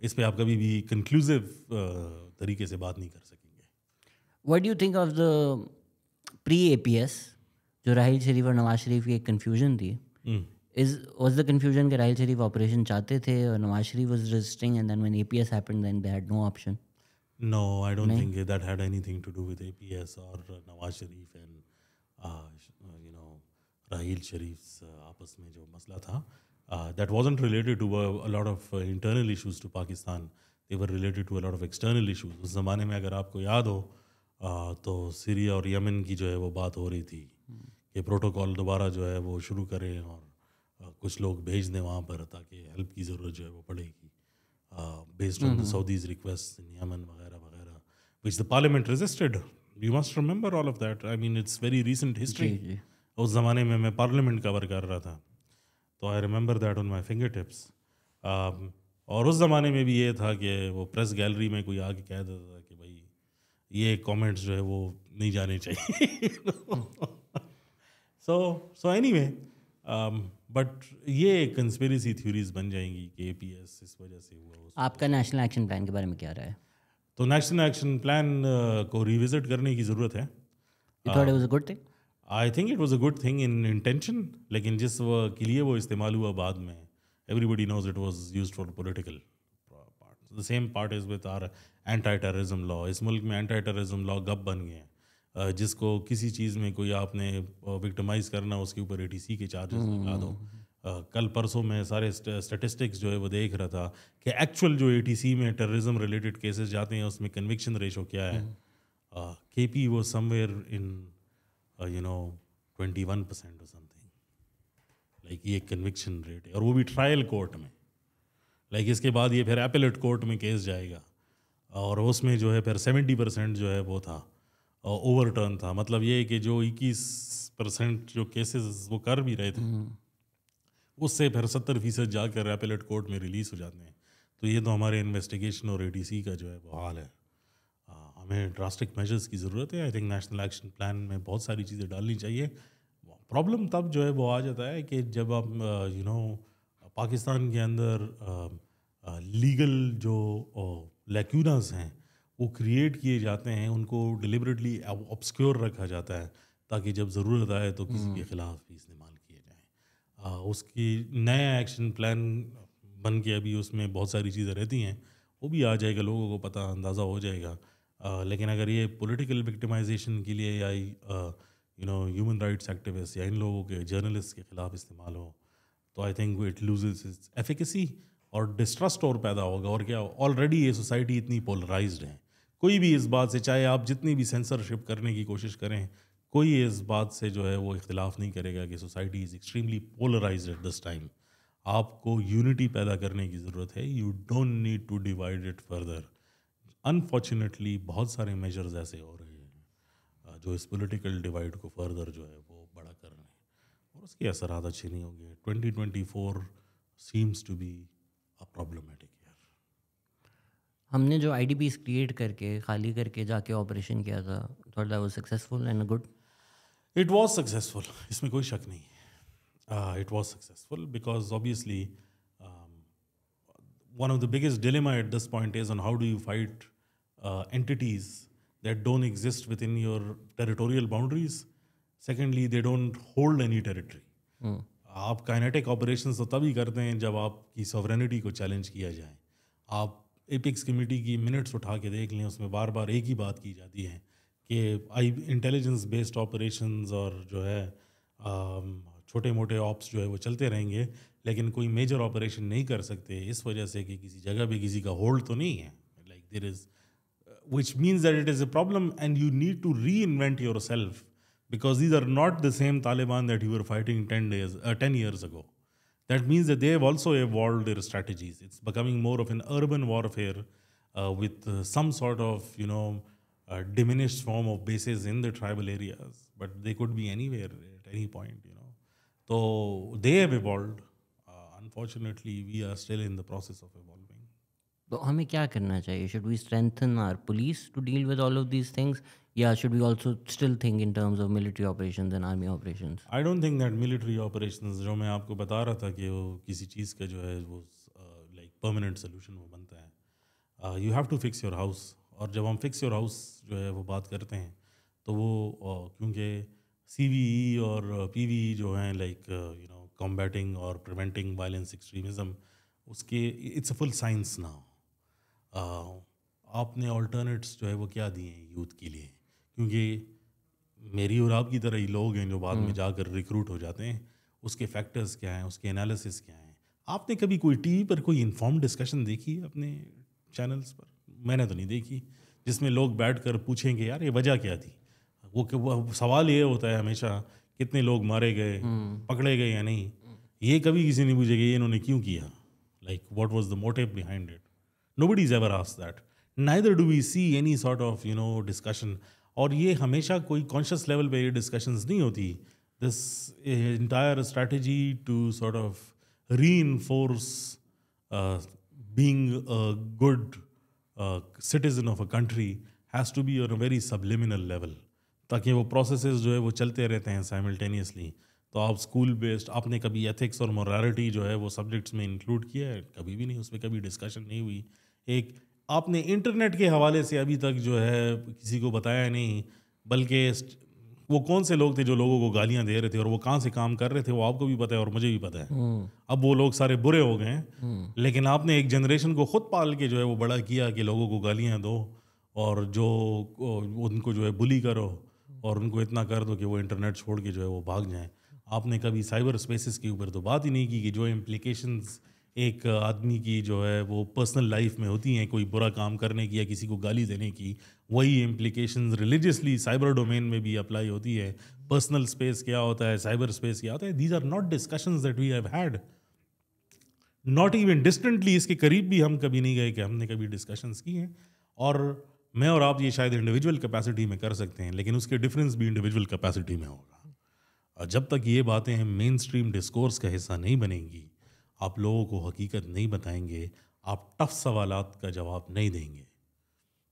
इस पे आप कभी भी conclusive uh, तरीके से बात नहीं कर सकेंगे। What do you think of the pre-A P S जो राहिल शरीफ और नवाज शरीफ की एक confusion थी? mm. Is was the confusion कि राहिल शरीफ operation चाहते थे और Nawaz Sharif was resisting, and then when A P S happened then they had no option? No, I don't नहीं? think that had anything to do with A P S or uh, Nawaz Sharif and uh, you know Raheel Sharif's uh, आपस में जो मसला था, uh, that wasn't related to a, a lot of uh, internal issues to Pakistan. They were related to a lot of external issues. उस ज़माने में अगर आपको याद हो uh, तो सीरिया और यमन की जो है वो बात हो रही थी hmm. कि प्रोटोकॉल दोबारा जो है वो शुरू करें और uh, कुछ लोग भेज दें वहाँ पर ताकि हेल्प की ज़रूरत जो है वो पड़ेगी, based on the Saudis request in Yemen वगैरह वगैरह, which the parliament resisted. You must remember all of that. I mean it's very recent history. उस ज़माने में मैं पार्लियामेंट कवर कर रहा था तो I remember that on my finger tips. और उस ज़माने में भी ये था कि वो प्रेस गैलरी में कोई आके कह देता था कि भाई ये कॉमेंट्स जो है वो नहीं जाने चाहिए। So so anyway, but ये कंस्पिरेसी थ्योरीज बन जाएंगी कि एपीएस इस वजह से हुआ। आपका नेशनल एक्शन प्लान के बारे में क्या रहा है? तो नेशनल एक्शन प्लान को रिविजिट करने की ज़रूरत है। You thought it was a good thing? I think it was a good thing in intention, लेकिन जिस के लिए वो इस्तेमाल हुआ बाद में, everybody knows it was used for political part. The same part is with our anti terrorism law. इस मुल्क में एंटी टेररिज्म लॉ गब बन गए हैं, जिसको किसी चीज़ में कोई आपने विक्टिमाइज़ करना उसके ऊपर ए टी सी के चार्जेस लगा दो। कल परसों में सारे स्टेटिस्टिक्स जो है वो देख रहा था कि एक्चुअल जो ए टी सी में टेररिज्म रिलेटेड केसेस जाते हैं उसमें कन्विक्शन रेशो क्या है। के पी वो somewhere in you know twenty one percent or something, like ये कन्विक्शन रेट है, और वो भी ट्रायल कोर्ट में। लाइक इसके बाद ये फिर एपेलेट कोर्ट में केस जाएगा और उसमें जो है फिर सेवेंटी परसेंट जो है वो था ओवरटर्न था। मतलब ये कि जो इक्कीस परसेंट जो केसेस वो कर भी रहे थे उससे फिर सत्तर फीसद जाकर एपेलेट कोर्ट में रिलीज़ हो जाते हैं। तो ये तो हमारे इन्वेस्टिगेशन और एटीसी का जो है वो हाल है। आ, हमें ड्रास्टिक मेजर्स की ज़रूरत है। I think national action plan में बहुत सारी चीज़ें डालनी चाहिए। प्रॉब्लम तब जो है वो आ जाता है कि जब आप यू नो पाकिस्तान के अंदर आ, आ, लीगल जो लैक्यूनास हैं वो क्रिएट किए जाते हैं, उनको डिलिबरेटली ऑब्सक्योर रखा जाता है ताकि जब ज़रूरत आए तो किसी के ख़िलाफ़ भी इस्तेमाल किए जाएँ। उसकी नया एक्शन प्लान बन के अभी उसमें बहुत सारी चीज़ें रहती हैं, वो भी आ जाएगा, लोगों को पता अंदाज़ा हो जाएगा। आ, लेकिन अगर ये पॉलिटिकल विक्टिमाइजेशन के लिए या you know human rights activist या इन लोगों के जर्नलिस्ट के ख़िलाफ़ इस्तेमाल हो तो I think it loses its efficacy और डिस्ट्रस्ट और पैदा होगा। और क्या, ऑलरेडी ये सोसाइटी इतनी पोलराइज्ड है, कोई भी इस बात से, चाहे आप जितनी भी सेंसरशिप करने की कोशिश करें, कोई इस बात से जो है वो इख्तिलाफ़ नहीं करेगा कि society is extremely polarised at this time. आपको यूनिटी पैदा करने की ज़रूरत है, you don't need to divide it further. Unfortunately बहुत सारे मेजर्स ऐसे हो रहे हैं जो इस पॉलिटिकल डिवाइड को फर्दर जो है वो बड़ा कर रहे हैं और उसके असरात अच्छे नहीं होंगे। Twenty twenty four seems to be a problematic. हमने जो आई डी पीज क्रिएट करके खाली करके जाके ऑपरेशन किया था, thought that was successful and good. It was successful, इसमें कोई शक नहीं है। It was successful because obviously one of the biggest dilemma at this point is on how do you fight entities that don't exist within your territorial boundaries. Secondly, they don't hold any territory. आप kinetic operation तो तभी करते हैं जब आपकी sovereignty को challenge किया जाए। आप एपिक्स कमेटी की मिनट्स उठा के देख लें, उसमें बार बार एक ही बात की जाती है कि आई इंटेलिजेंस बेस्ड ऑपरेशंस और जो है छोटे मोटे ऑप्स जो है वो चलते रहेंगे, लेकिन कोई मेजर ऑपरेशन नहीं कर सकते इस वजह से कि किसी जगह भी किसी का होल्ड तो नहीं है, like there is, which means that it is a problem and you need to reinvent yourself because these are not the same Taliban that you were fighting ten days, uh, ten years ago. That means that they have also evolved their strategies. It's becoming more of an urban warfare uh, with uh, some sort of, you know, uh, diminished form of bases in the tribal areas. But they could be anywhere at any point, you know. So they have evolved. Uh, unfortunately, we are still in the process of evolving. तो हमें क्या करना चाहिए? Should we strengthen our police to deal with all of these things, या should we also still think in terms of military operations and army operations? I don't think that military operations, जो मैं आपको बता रहा था कि वो किसी चीज़ का जो है वो लाइक परमानेंट सोल्यूशन वो बनता है. You have to fix your house, और जब हम फिक्स योर हाउस जो है वो बात करते हैं तो वो uh, क्योंकि सी वी ई और पी वी ई जो हैं लाइक यू नो कॉम्बैटिंग और प्रिवेंटिंग वायलेंस एक्सट्रीमिज़म, उसके it's a full science now. Uh, आपने ऑल्टरनेट्स जो है वो क्या दिए हैं यूथ के लिए, क्योंकि मेरी और आपकी तरह ही लोग हैं जो बाद में जाकर रिक्रूट हो जाते हैं. उसके फैक्टर्स क्या हैं, उसके एनालिसिस क्या हैं? आपने कभी कोई टीवी पर कोई इन्फॉर्म्ड डिस्कशन देखी है अपने चैनल्स पर? मैंने तो नहीं देखी, जिसमें लोग बैठ कर पूछेंगे यार ये वजह क्या थी. वो, वो सवाल ये होता है हमेशा, कितने लोग मारे गए, पकड़े गए या नहीं. ये कभी किसी ने पूछेगा ये इन्होंने क्यों किया, like what was the motive behind it. Nobody's ever asked that. Neither do we see any sort of, you know, discussion. और ये हमेशा कोई conscious level पे ये discussions नहीं होती. This entire strategy to sort of reinforce uh, being a good uh, citizen of a country has to be on a very subliminal level. ताकि वो processes जो है वो चलते रहते हैं simultaneously. तो आप स्कूल बेस्ड, आपने कभी एथिक्स और मोरालिटी जो है वो सब्जेक्ट्स में इंक्लूड किया है? कभी भी नहीं, उस पर कभी डिस्कशन नहीं हुई. एक आपने इंटरनेट के हवाले से अभी तक जो है किसी को बताया नहीं, बल्कि वो कौन से लोग थे जो लोगों को गालियां दे रहे थे और वो कहाँ से काम कर रहे थे वो आपको भी पता है और मुझे भी पता है. अब वो लोग सारे बुरे हो गए, लेकिन आपने एक जनरेशन को खुद पाल के जो है वो बड़ा किया कि लोगों को गालियाँ दो और जो उनको जो है बुली करो और उनको इतना कर दो कि वो इंटरनेट छोड़ के जो है वो भाग जाएँ. आपने कभी साइबर स्पेसेस के ऊपर तो बात ही नहीं की कि जो इम्प्लिकेशंस एक आदमी की जो है वो पर्सनल लाइफ में होती हैं कोई बुरा काम करने की या किसी को गाली देने की. वही इम्प्लिकेशंस रिलीजियसली साइबर डोमेन में भी अप्लाई होती है. पर्सनल स्पेस क्या होता है, साइबर स्पेस क्या होता है, these are not discussions that we have had. Not even distantly, इसके करीब भी हम कभी नहीं गए कि हमने कभी डिस्कशंस की हैं. और मैं और आप ये शायद इंडिविजुअल कैपेसिटी में कर सकते हैं, लेकिन उसके डिफरेंस भी इंडिविजुअल कैपेसिटी में होगा. जब तक ये बातें मेन स्ट्रीम डिस्कोर्स का हिस्सा नहीं बनेंगी, आप लोगों को हकीकत नहीं बताएंगे, आप टफ सवालात का जवाब नहीं देंगे,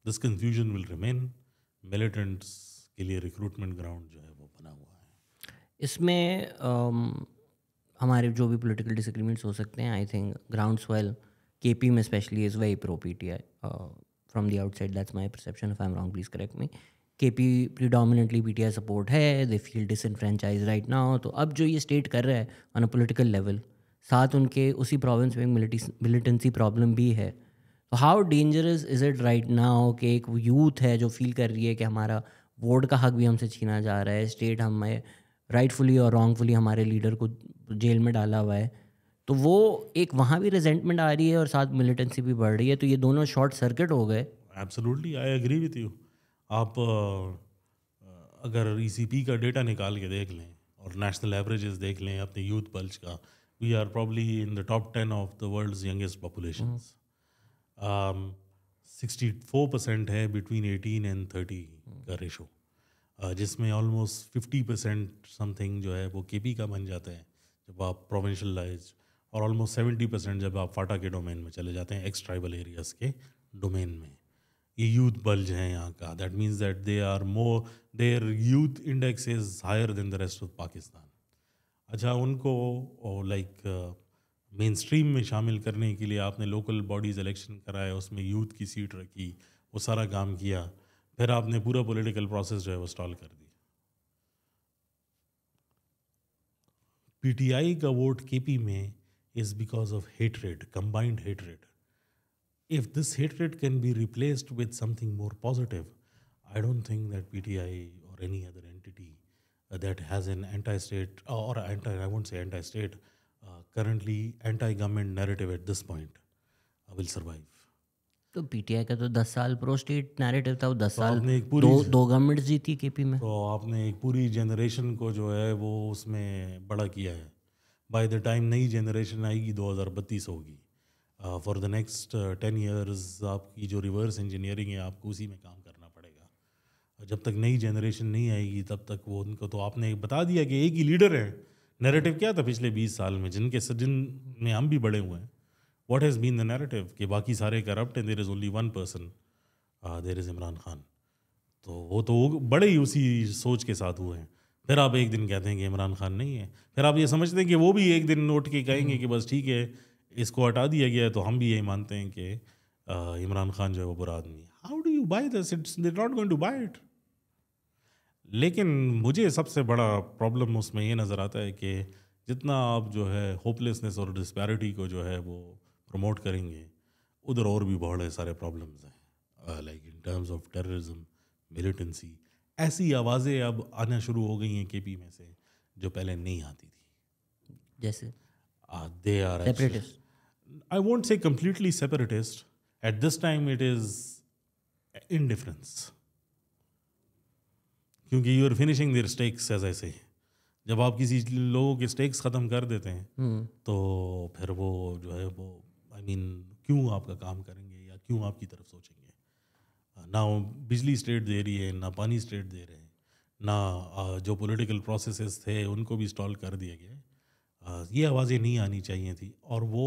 this confusion will remain. Militants के लिए रिक्रूटमेंट ग्राउंड जो है वो बना हुआ है. इसमें um, हमारे जो भी पॉलिटिकल डिसएग्रीमेंट्स हो सकते हैं, I think ground swell K P में specially is very pro P T I from the outside. That's my perception. If I am wrong please correct me. K P predominantly P T I support है, they feel disenfranchise right now. तो अब जो ये state कर रहा है on a political level, साथ उनके उसी प्रोविंस में मिलिटेंसी प्रॉब्लम भी है. तो how dangerous is it right now कि एक यूथ है जो फील कर रही है कि हमारा वोट का हक भी हमसे छीना जा रहा है, स्टेट हमें राइटफुली और रॉन्गफुली हमारे लीडर को जेल में डाला हुआ है, तो वो एक वहाँ भी रिजेंटमेंट आ रही है और साथ मिलिटेंसी भी बढ़ रही है. तो ये दोनों शॉर्ट सर्किट हो गए. Absolutely I agree with you. आप अगर ई सी पी का डेटा निकाल के देख लें और नेशनल एवरेजेस देख लें अपने यूथ पल्स का, we are probably in the top ten of the world's youngest populations. Sixty four percent है बिटवीन एटीन एंड थर्टी का रेशो, जिसमें ऑलमोस्ट फिफ्टी परसेंट समथिंग जो है वो केपी का बन जाता है जब आप प्रोविंशलाइज, और ऑलमोस्ट सेवेंटी परसेंट जब आप फाटा के डोमेन में चले जाते हैं, एक्स ट्राइबल एरियाज के डोमेन में. ये यूथ बल्ज हैं यहाँ का. That means that they are more, their youth index is higher than the rest of Pakistan. अच्छा, उनको लाइक मेन स्ट्रीम में शामिल करने के लिए आपने लोकल बॉडीज़ इलेक्शन कराए, उसमें यूथ की सीट रखी, वो सारा काम किया, फिर आपने पूरा पॉलिटिकल प्रोसेस जो है वो स्टॉल कर दिया. पीटीआई का वोट केपी में is because of hatred, combined hatred. if this hatred can be replaced with something more positive, I don't think that P T I or any other entity uh, that has an anti-state or anti, I won't say anti-state, uh, currently anti-government narrative at this point uh, will survive. तो PTI का तो दस साल pro state narrative था, वो दस तो साल दो दो गवर्नमेंट जीती केपी में, तो आपने एक पूरी जनरेशन को जो है वो उसमें बड़ा किया है. बाय द टाइम नई जनरेशन आएगी दो हज़ार बत्तीस होगी. For the next ten years आपकी जो रिवर्स इंजीनियरिंग है आपको उसी में काम करना पड़ेगा. जब तक नई जनरेशन नहीं आएगी तब तक वो उनको, तो आपने बता दिया कि एक ही लीडर है. नैरेटिव क्या था पिछले बीस साल में, जिनके जिन में हम भी बड़े हुए हैं, what has been the narrative कि बाकी सारे corrupt and there is only one person, uh, there is Imran Khan. तो वो तो वो बड़े ही उसी सोच के साथ हुए हैं. फिर आप एक दिन कहते हैं कि इमरान खान नहीं है, फिर आप ये समझते हैं कि वो भी एक दिन उठ के कहेंगे कि बस ठीक है इसको हटा दिया गया है, तो हम भी यही मानते हैं कि uh, इमरान खान जो है वो बुरा आदमी है. How do you buy this? It's they not going to buy it. लेकिन मुझे सबसे बड़ा प्रॉब्लम उसमें ये नज़र आता है कि जितना आप जो है होपलेसनेस और डिस्पैरिटी को जो है वो प्रमोट करेंगे, उधर और भी बहुत सारे प्रॉब्लम्स हैं, like in terms of terrorism, militancy. ऐसी आवाज़ें अब आना शुरू हो गई हैं केपी में से जो पहले नहीं आती थी. जैसे they are I won't say completely separatist at this time, it is indifference, क्योंकि you are finishing their stakes. As I say, जब आप किसी लोगों के स्टेक्स ख़त्म कर देते हैं hmm. तो फिर वो जो है वो आई I मीन mean, क्यों आपका काम करेंगे या क्यों आपकी तरफ सोचेंगे. ना बिजली स्टेट दे रही है, ना पानी स्टेट दे रहे हैं, ना जो पॉलिटिकल प्रोसेसेस थे उनको भी स्टॉल कर दिया गया. ये आवाज़ें नहीं आनी चाहिए थी और वो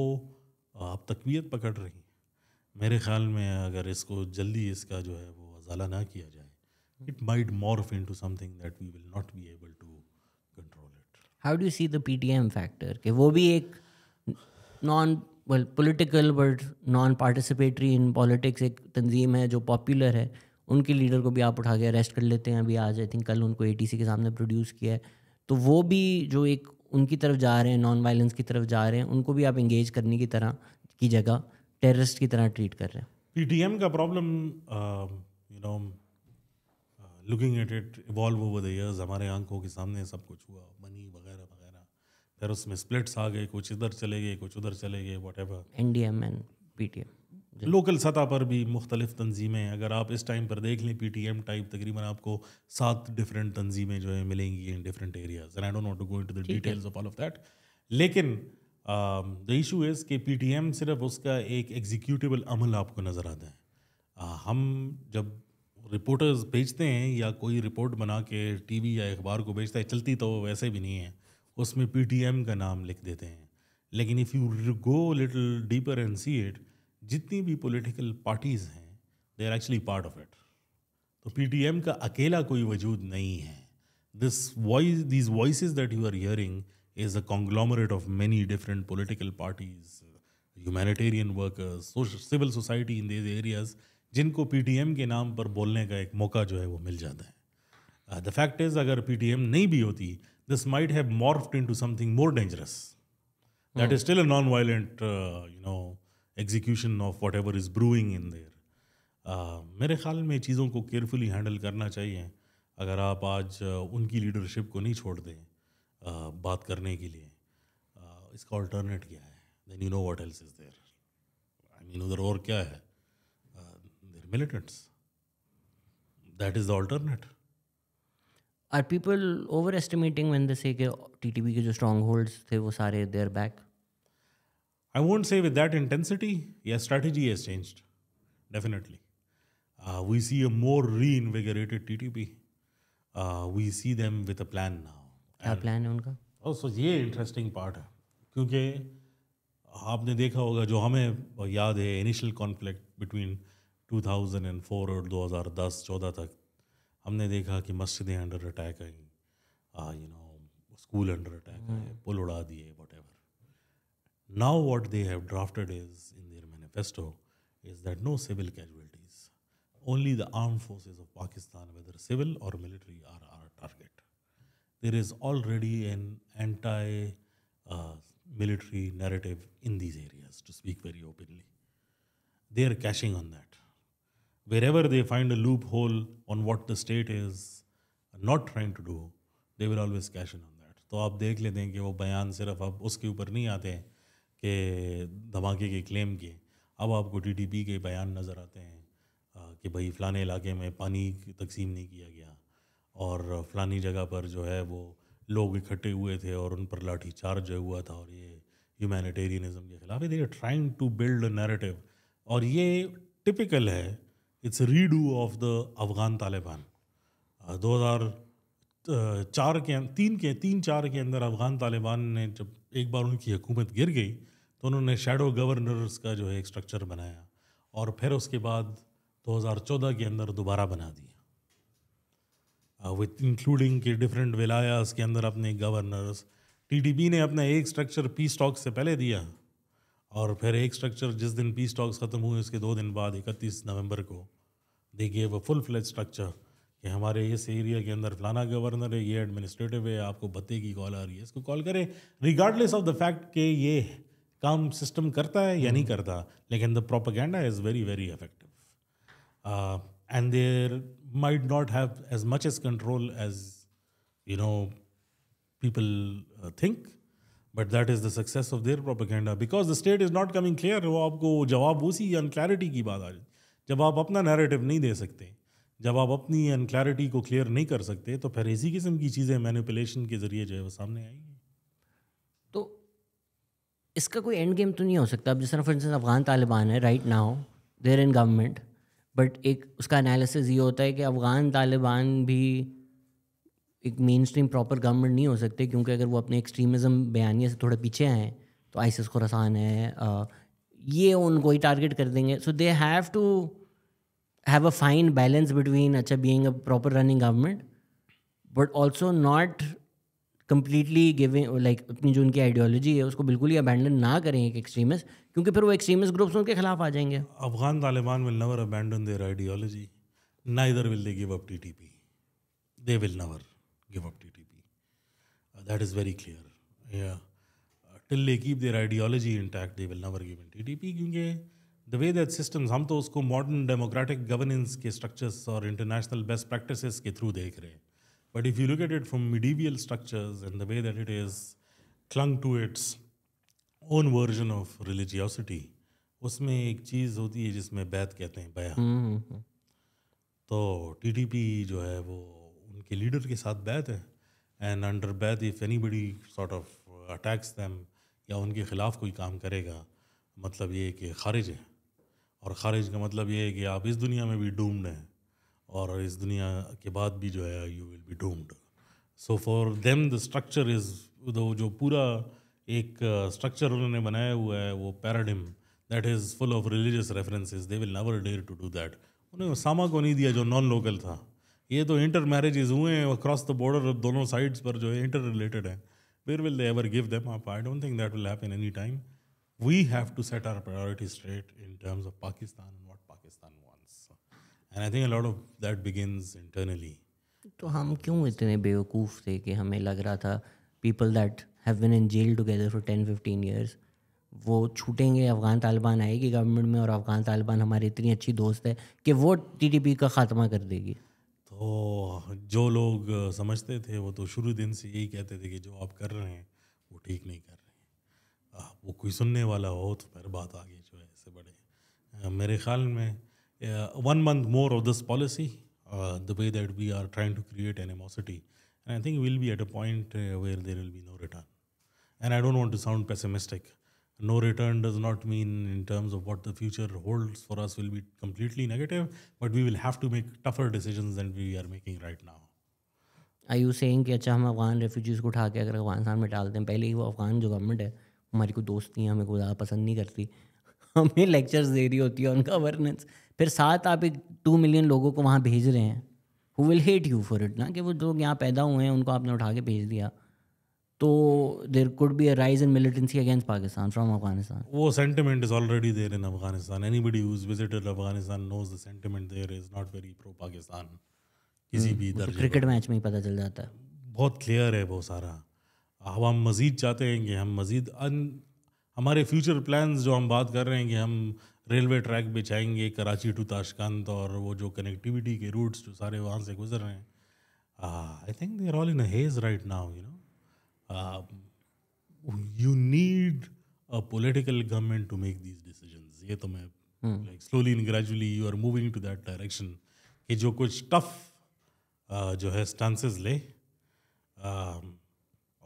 आप तकवीयत पकड़ रही हैं. मेरे ख़्याल में अगर इसको जल्दी इसका जो है वो अजाला ना किया जाए, it might morph into something that we will not be able to control it. How do you see the PTM factor कि वो भी एक non well political but non participatory in politics एक तंजीम है जो पॉपुलर है, उनके लीडर को भी आप उठा के अरेस्ट कर लेते हैं. अभी आज आई थिंक कल उनको एटीसी के सामने प्रोड्यूस किया है. तो वो भी जो एक उनकी तरफ जा रहे हैं, नॉन वायलेंस की तरफ जा रहे हैं, उनको भी आप इंगेज करने की तरह की जगह टेररिस्ट की तरह ट्रीट कर रहे हैं. पीटीएम का problem you know looking at it evolve over the years, हमारे आंखों के सामने सब कुछ हुआ, मनी वगैरह वगैरह, फिर उसमें स्प्लिट्स आ गए, कुछ इधर चले गए कुछ उधर चले गए, whatever. N D M and P T M local सतह पर भी मुख्तलिफ तंजीमें, अगर आप इस टाइम पर देख लें पी टी एम टाइप तकरीबन आपको सात डिफरेंट तंजीमें जो है मिलेंगी in different areas and I don't want to go into the details of all of that. लेकिन द इशू इज़ कि पी टी एम सिर्फ उसका एक एग्जीक्यूटिबल अमल आपको नज़र आता है. uh, हम जब रिपोर्टर्स भेजते हैं या कोई रिपोर्ट बना के टीवी या अखबार को भेजता है, चलती तो वैसे भी नहीं है, उसमें पीटीएम का नाम लिख देते हैं. लेकिन if you go little deeper and see it, जितनी भी पॉलिटिकल पार्टीज़ हैं they are actually part of it. तो पीटीएम का अकेला कोई वजूद नहीं है. This voice these voices that you are hearing is a conglomerate of many different political parties, humanitarian workers, civil society in these areas, जिनको PTM के नाम पर बोलने का एक मौका जो है वो मिल जाता है. द फैक्ट इज़ अगर पीटीएम नहीं भी होती, this might have morphed into something more dangerous that is still a non violent you know execution of whatever is brewing in there. मेरे ख्याल में चीज़ों को केयरफुली हैंडल करना चाहिए. अगर आप आज उनकी लीडरशिप को नहीं छोड़ दें uh, बात करने के लिए, uh, इसका ऑल्टरनेट क्या है, then you know what else is there. I mean उधर और क्या है? militants. That is the alternate. Are people overestimating when they say that T T B ke jo strongholds the wo sare they're back? I won't say with that intensity. Yes, strategy has changed. Definitely. Uh, we see a more reinvigorated T T B. Uh, we see them with a plan now. Kya plan hai unka? Oh, so ye interesting part hai. Kyunki aapne dekha hoga jo hame yaad hai initial conflict between दो हज़ार चार और दो हज़ार दस चौदह तक, हमने देखा कि मस्जिदें अंडर अटैक आई, you know school under attack आए, पुल उड़ा दिए, whatever. Now what they have drafted is in their manifesto is that no civil casualties, only the arm forces of Pakistan whether civil और military are are target. There is already an anti military narrative in these areas, to speak very openly. they are cashing on that. Wherever they find a loophole on what the state is not trying to do, they will always cash in on that. तो आप देख लेते हैं कि वो बयान सिर्फ अब उसके ऊपर नहीं आते कि धमाके के क्लेम के, अब आपको टीटीपी के बयान नज़र आते हैं कि भाई फ़लाने इलाके में पानी तकसीम नहीं किया गया और फ़लानी जगह पर जो है वो लोग इकट्ठे हुए थे और उन पर लाठी चार्ज हुआ था और ये ह्यूमैनिटेरियनिज्म के खिलाफ, they are trying to build a narrative. और ये टिपिकल है, it's redo of the Afghan Taliban. दो हज़ार चार के तीन के तीन चार के अंदर अफ़गान तालिबान ने जब एक बार उनकी हुकूमत गिर गई तो उन्होंने शेडो गवर्नर्स का जो है एक स्ट्रक्चर बनाया और फिर उसके बाद दो हज़ार चौदह के अंदर दोबारा बना दिया विथ इंक्लूडिंग के डिफरेंट विलायास के अंदर अपने गवर्नर्स। टीटीपी ने अपना एक स्ट्रक्चर पीस टॉक्स से पहले दिया और फिर एक स्ट्रक्चर जिस दिन पीस टॉक्स ख़त्म हुए उसके दो दिन बाद इकतीस नवंबर को they give a full fledge structure कि हमारे इस एरिया के अंदर फलाना गवर्नर है, ये एडमिनिस्ट्रेटिव है, आपको भत्ते की कॉल आ रही है, इसको कॉल करें रिगार्डलेस ऑफ द फैक्ट कि ये काम सिस्टम करता है या नहीं करता। लेकिन the propaganda is very very effective and there might not have as much as control as you know people uh, think, but that is the success of their propaganda because the state is not coming clear। वो आपको जवाब उसी unclarity की बात आ जाती है। जब आप अपना नैरेटिव नहीं दे सकते, जब आप अपनी अनक्लैरिटी को क्लियर नहीं कर सकते, तो फिर इसी किस्म की चीज़ें मैनिपुलेशन के ज़रिए जो है वो सामने आएंगी। तो इसका कोई एंड गेम तो नहीं हो सकता। अब जिस तरह फॉर इंस्टेंस अफ़गान तालिबान है, right now they are in government, but एक उसका एनालिसिस ये होता है कि अफ़गान तालिबान भी एक मेन स्ट्रीम प्रॉपर गवर्नमेंट नहीं हो सकते, क्योंकि अगर वो अपने एक्सट्रीमिज़म बयानिया से थोड़े पीछे हैं तो आईसिस खुरासान है, ये उनको ही टारगेट कर देंगे। So they have to have a fine balance between अच्छा being a proper running government but also not completely giving like अपनी जो उनकी आइडियोलॉजी है उसको बिल्कुल ही अबैंडन ना करें एक एक्सट्रीमिस्ट, क्योंकि फिर वो एक्सट्रीमिस्ट ग्रुप्स उनके खिलाफ आ जाएंगे। Afghan Taliban will never abandon their ideology, neither will they give up TTP, they will never give up T T P. Uh, that is very clear. Yeah. Uh, till they keep their ideology intact, they will never give in T T P because the way that systems, हम तो उसको modern democratic governance के structures और international best practices के through देख रहे हैं. But if you look at it from medieval structures and the way that it is clung to its own version of religiosity, उसमें एक चीज़ होती है जिसमें बैत कहते हैं, बया। mm-hmm. तो T T P जो है वो के लीडर के साथ बैत है एंड अंडर बैत if anybody sort of attacks them या उनके ख़िलाफ़ कोई काम करेगा, मतलब ये कि ख़ारिज है। और ख़ारिज का मतलब ये है कि आप इस दुनिया में भी डूम्ड हैं और इस दुनिया के बाद भी जो है you will be doomed. So for them the structure is जो पूरा एक स्ट्रक्चर उन्होंने बनाया हुआ है वो paradigm that is full of religious references, they will never dare to do that. उन्हें उसामा को नहीं दिया जो नॉन लोकल था। ये तो इंटर मैरिजेज हुए हैं अक्रॉस द बॉर्डर, दोनों साइड्स पर जो है इंटर रिलेटेड है। Where will they ever give them up? I don't think that will happen any time. We have to set our priority straight in terms of Pakistan and what Pakistan wants and I think a lot of that begins internally. तो हम क्यों इतने बेवकूफ़ थे कि हमें लग रहा था people that have been in jail together for ten fifteen years वो छूटेंगे, अफ़गान तालिबान आएगी गवर्नमेंट में और अफ़गान तालिबान हमारी इतनी अच्छी दोस्त है कि वो टी टी पी का ख़ात्मा कर देगी। तो जो लोग समझते थे वो तो शुरू दिन से यही कहते थे कि जो आप कर रहे हैं वो ठीक नहीं कर रहे हैं। वो कोई सुनने वाला हो तो फिर बात आगे जो है ऐसे बढ़े। मेरे ख्याल में one month more of this policy the way that we are trying to create animosity and I think will be at a point where there will be no return. And I don't want to sound pessimistic. No return does not mean in terms of what the future holds for us will be completely negative, but we will have to make tougher decisions than we are making right now. Are you saying कि अच्छा हम Afghan refugees को उठा के अगर अफगानिस्तान में डाल दें, पहले ही वो अफ़गान जो गवर्नमेंट है हमारी कोई दोस्त नहीं है, हमें कोई ज़्यादा पसंद नहीं करती, हमें लेक्चर्स दे रही होती है ऑन गवर्नेंस, फिर साथ आप एक टू मिलियन लोगों को वहाँ भेज रहे हैं who will hate you for it ना, कि वो लोग यहाँ पैदा हुए हैं उनको आपने उठा के भेज दिया, तो there could be a rise in militancy against Pakistan from Afghanistan. वो sentiment is already there in Afghanistan. Anybody who is visited Afghanistan knows the sentiment there is not very pro Pakistan. किसी भी दर्जे क्रिकेट मैच में ही पता चल जाता है, बहुत क्लियर है वो सारा। अब हम मज़ीद चाहते हैं कि हम मज़ीद हमारे फ्यूचर प्लान्स जो हम बात कर रहे हैं कि हम रेलवे ट्रैक बिछाएंगे कराची टू ताशकंद, और वो जो कनेक्टिविटी के रूट्स जो सारे वहाँ से गुजर रहे हैं, I think they are all in a hedge right now. You know you need a political government to make these decisions. ये तो मैं like slowly and gradually you are moving to that direction कि जो कुछ tough uh, जो है stances ले, uh,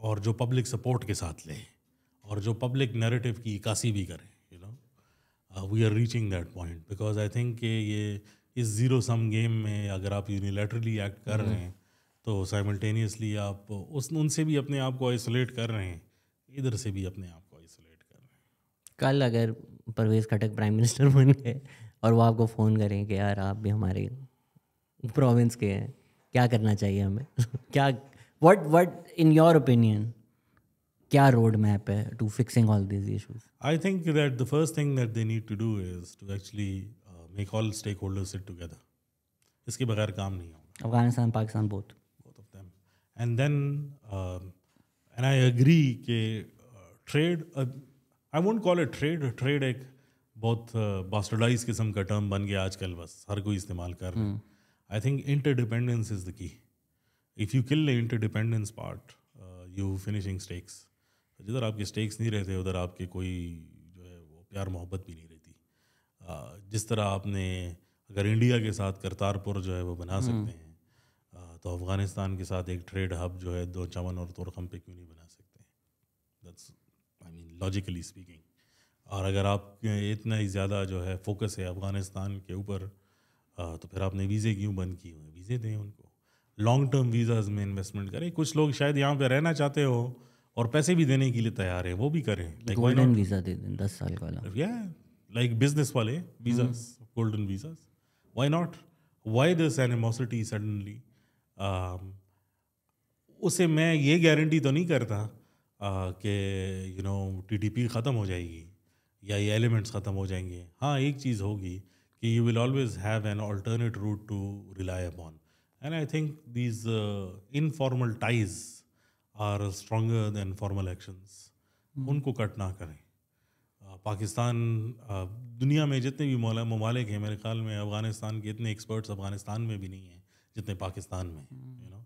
और जो पब्लिक सपोर्ट के साथ ले, और जो पब्लिक नैरेटिव की इक्कासी भी करें। You know we are reaching that point because I think कि ये इस ज़ीरो सम गेम में अगर आप यूनिलैटरली एक्ट कर रहे हैं तो साइमल्टेनियसली आप उस उनसे भी अपने आप को आइसोलेट कर रहे हैं, इधर से भी अपने आप को आइसोलेट कर रहे हैं। कल अगर परवेज़ खटक प्राइम मिनिस्टर बन गए और वो आपको फ़ोन करें कि यार आप भी हमारे प्रोविंस के हैं, क्या करना चाहिए हमें, क्या what what in your opinion क्या रोड मैप है to fixing all this issues? I think that the first thing that they need to do is to actually make all stake holders sit together. इसके बगैर काम नहीं होगा। Afghanistan Pakistan both both of them and then and I agree के trade, I won't call it trade, trade एक बहुत बास्टर्डाइज किस्म का टर्म बन गया आजकल, बस हर कोई इस्तेमाल कर रहा है। I think interdependence is the key. If you kill the interdependence part you finishing stakes. जिधर आपके स्टेक्स नहीं रहते उधर आपके कोई जो है वो प्यार मोहब्बत भी नहीं रहती। uh, जिस तरह आपने अगर इंडिया के साथ करतारपुर जो है वो बना सकते हैं, uh, तो अफ़गानिस्तान के साथ एक ट्रेड हब जो है दो चमन और तोरखम पे क्यों नहीं बना सकते? That's I mean logically speaking. और अगर आप इतना ही ज़्यादा जो है फोकस है अफ़गानिस्तान के ऊपर, uh, तो फिर आपने वीज़े क्यों बंद किए हुए? वीज़े दें उनको, लॉन्ग टर्म वीज़ाज़ में इन्वेस्टमेंट करें। कुछ लोग शायद यहाँ पर रहना चाहते हो और पैसे भी देने के लिए तैयार है, वो भी करें। गोल्डन वीज़ा दे दें दस साल का, लाइक बिजनेस वाले visa, golden visa. Why not? Why this animosity suddenly? उसे मैं ये गारंटी तो नहीं करता uh, कि यू नो टीटीपी ख़त्म हो जाएगी या ये एलिमेंट्स ख़त्म हो जाएंगे। हाँ, एक चीज़ होगी कि you will always have an alternate route to rely upon and I think these informal ties are stronger than formal actions. उनको कट ना करें। uh, पाकिस्तान uh, दुनिया में जितने भी ममालिक हैं, मेरे ख्याल में अफ़गानिस्तान के इतने एक्सपर्ट्स अफ़गानिस्तान में भी नहीं हैं जितने पाकिस्तान में। You know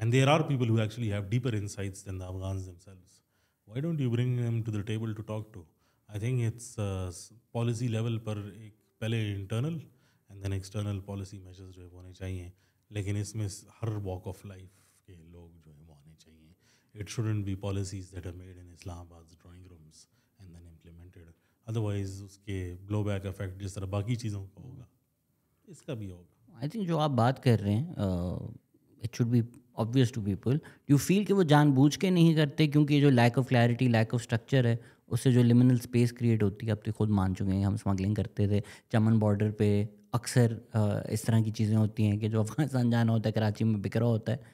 and there are people who actually have deeper insights than the Afghans themselves. Why don't you bring them to the table to talk to? I think it's policy level पर एक पहले internal and then external policy measures जो है होने चाहिए, लेकिन इसमें हर walk of life के लोग जो है वो आने चाहिए। It shouldn't be policies that are made in Islamabad drawing rooms and then implemented, otherwise उसके ब्लो बैक इफेक्ट जिस तरह बाकी चीज़ों का होगा इसका भी होगा। आई थिंक जो आप बात कर रहे हैं it should be obvious to people. You feel कि वो जानबूझ के नहीं करते क्योंकि जो lack of clarity, lack of structure है, उससे जो लिमिनल स्पेस क्रिएट होती है। आप तो खुद मान चुके हैं हम स्मगलिंग करते थे, चमन बॉर्डर पे अक्सर इस तरह की चीज़ें होती हैं कि जो अफगानिस्तान जाना होता है कराची में बिक रहा होता है।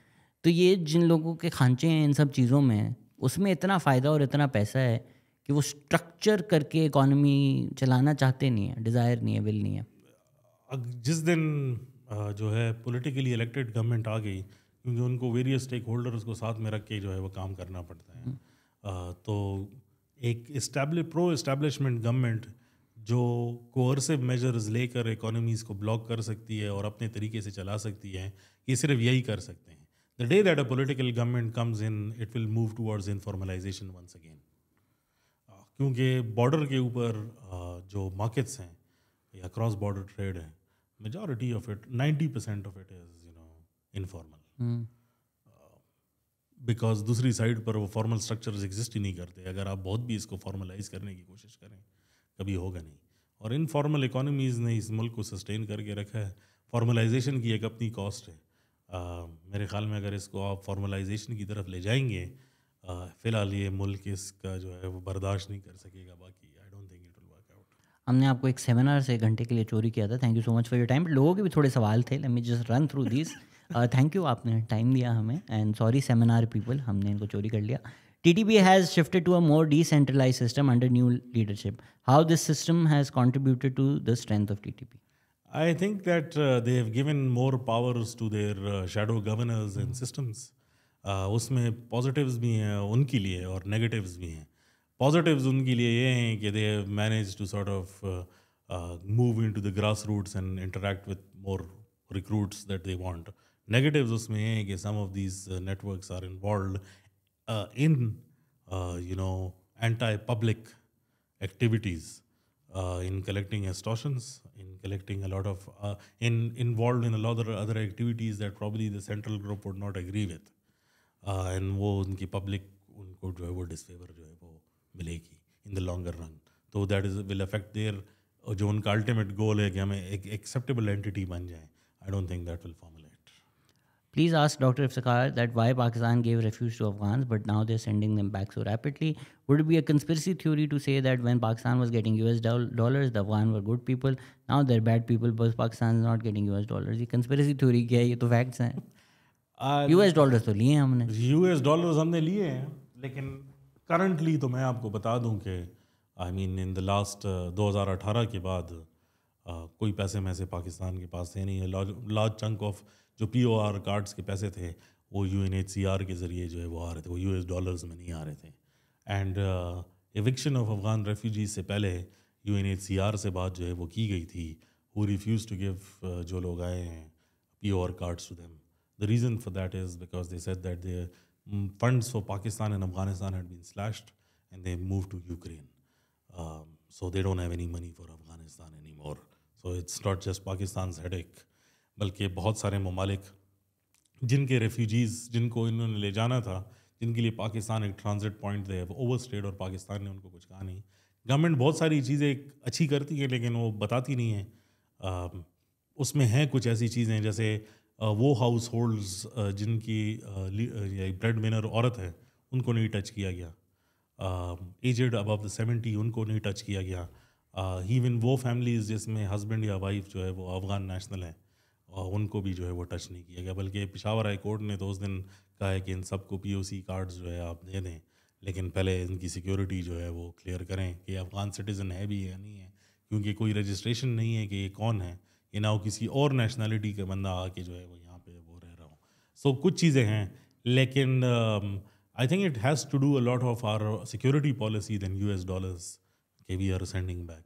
तो ये जिन लोगों के खांचे हैं इन सब चीज़ों में, उसमें इतना फ़ायदा और इतना पैसा है कि वो स्ट्रक्चर करके इकॉनमी चलाना चाहते नहीं है, डिज़ायर नहीं है, विल नहीं है। जिस दिन जो है पॉलिटिकली इलेक्टेड गवर्नमेंट आ गई, क्योंकि उनको वेरियस स्टेक होल्डर्स को साथ में रख के जो है वो काम करना पड़ता है, तो एक इस्टेब्लिश प्रो इस्टेब्लिशमेंट गवर्नमेंट जो कोअर्सिव मेजर्स लेकर इकोनॉमीज़ को ब्लॉक कर सकती है और अपने तरीके से चला सकती है, ये सिर्फ यही कर सकते हैं। The day that a political government comes in, it will move towards informalisation once again, क्योंकि बॉर्डर के ऊपर uh, जो मार्केट्स हैं या क्रॉस बॉर्डर ट्रेड है, majority of it, ninety percent of it is you know informal, because दूसरी side पर वो फॉर्मल स्ट्रक्चर्स एग्जिस्ट ही नहीं करते। अगर आप बहुत भी इसको फॉर्मलाइज करने की कोशिश करें कभी होगा नहीं। और इनफॉर्मल इकोनॉमीज़ ने इस मुल्क को सस्टेन करके रखा है। फॉर्मलाइजेशन की एक अपनी कॉस्ट है। आ, मेरे ख़्याल में अगर इसको आप फॉर्मलाइजेशन की तरफ ले जाएंगे, फ़िलहाल ये मुल्क इसका जो है वो बर्दाश्त नहीं कर सकेगा। बाकी I don't think it will work out. हमने आपको एक सेमिनार से एक घंटे के लिए चोरी किया था। Thank you so much for your time. लोगों के भी थोड़े सवाल थे, let me just run through this. Thank you, आपने टाइम दिया हमें, एंड सॉरी सेमिनार पीपल, हमने इनको चोरी कर लिया। T T P has shifted to a more decentralized system under new leadership. How this system has contributed to the strength of T T P? I think that uh, they have given more powers to their uh, shadow governors and systems. Uh, उसमें positives भी हैं उनके लिए और negatives भी हैं। Positives उनके लिए ये हैं कि they have manage to sort of move into the grass roots and interact with more recruits that they want. Negatives उसमें हैं कि some of these networks are involved in you know anti public activities, in collecting extortions, in collecting a lot of in involved in a lot of other activities that probably the central group would not agree with, and वो उनकी public उनको जो है वो disfavour जो है वो मिलेगी इन द लॉन्गर रन. तो that is will affect their, जो उनका अल्टीमेट गोल है कि हमें एक एक्सेप्टेबल एंटिटी बन जाए. I don't think that will formulate. Please ask Doctor Iftikhar that why Pakistan gave refuge to Afghans, but now they're sending them back so rapidly. Would it be a conspiracy theory to say that when Pakistan was getting U S dollars, the Afghans were good people, now they're bad people because Pakistan is not getting U S dollars? This conspiracy theory क्या है? ये तो facts हैं. U S dollars तो लिए हैं हमने. U S dollars हमने लिए हैं, लेकिन currently तो मैं आपको बता दूं कि I mean in the last uh, दो हज़ार अठारह के बाद uh, कोई पैसे में से पाकिस्तान के पास है नहीं है. Large chunk of जो पी ओ आर कार्ड्स के पैसे थे वो U N H C R के ज़रिए जो है वो आ रहे थे, वो यू एस डॉलर्स में नहीं आ रहे थे. And eviction of Afghan refugees से पहले U N H C R से बात जो है वो की गई थी, वो रिफ्यूज़ टू गिव जो लोग आए हैं P O R cards to them. The reason for that is because they said that the funds for Pakistan and Afghanistan had been slashed and they move to Ukraine, so they don't have any money for Afghanistan any more. So it's not just Pakistan's headache, बल्कि बहुत सारे ममालिक जिनके refugees जिनको इन्होंने ले जाना था, जिनके लिए पाकिस्तान एक ट्रांजिट पॉइंट थे, ओवर स्टेड और पाकिस्तान ने उनको कुछ कहा नहीं. गवर्नमेंट बहुत सारी चीज़ें अच्छी करती है लेकिन वो बताती नहीं है. उसमें हैं कुछ ऐसी चीज़ें जैसे वो हाउस होल्ड्स जिनकी ब्रेड विनर औरत है उनको नहीं टच किया गया, एजड अबव द सेवेंटी उनको नहीं टच किया गया, इवन वो फैमिलीज़ जिसमें हस्बैंड या वाइफ जो है वो अफ़गान नेशनल हैं उनको भी जो है वो टच नहीं किया गया. बल्कि पिशावर हाई कोर्ट ने तो उस दिन कहा है कि इन सबको पीओसी कार्ड्स जो है आप दे दें, लेकिन पहले इनकी सिक्योरिटी जो है वो क्लियर करें कि अफ़गान सिटीज़न है भी या नहीं है, क्योंकि कोई रजिस्ट्रेशन नहीं है कि ये कौन है, ये ना हो किसी और नेशनलिटी का बंदा आके जो है वो यहाँ पे वो रह रहा हूँ. सो so, कुछ चीज़ें हैं, लेकिन I think it has to do a lot of our security policy than U S dollars के we are sending back.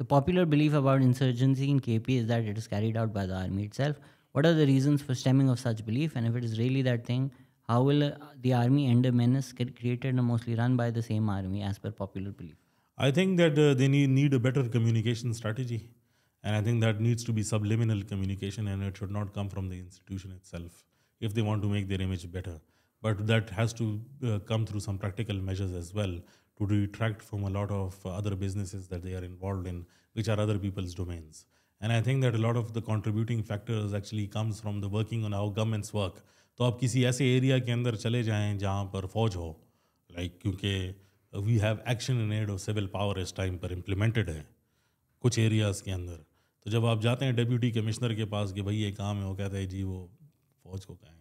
The popular belief about insurgency in K P is that it is carried out by the army itself. What are the reasons for stemming of such belief? And if it is really that thing, how will the army end a menace created and mostly run by the same army as per popular belief? I think that uh, they need, need a better communication strategy. And I think that needs to be subliminal communication and it should not come from the institution itself if they want to make their image better. But that has to uh, come through some practical measures as well, to detract from a lot of other businesses that they are involved in, which are other people's domains. And I think that a lot of the contributing factors actually comes from the working on how governments work. तो आप किसी ऐसे area के अंदर चले जाएं जहाँ पर फौज हो, लाइक क्योंकि we have action in aid of civil power इस टाइम पर इम्प्लीमेंटेड है कुछ एरियाज़ के अंदर. तो जब आप जाते हैं डिप्यूटी कमिश्नर के पास कि भाई ये काम है, वो कहता है जी वो फौज को कहें.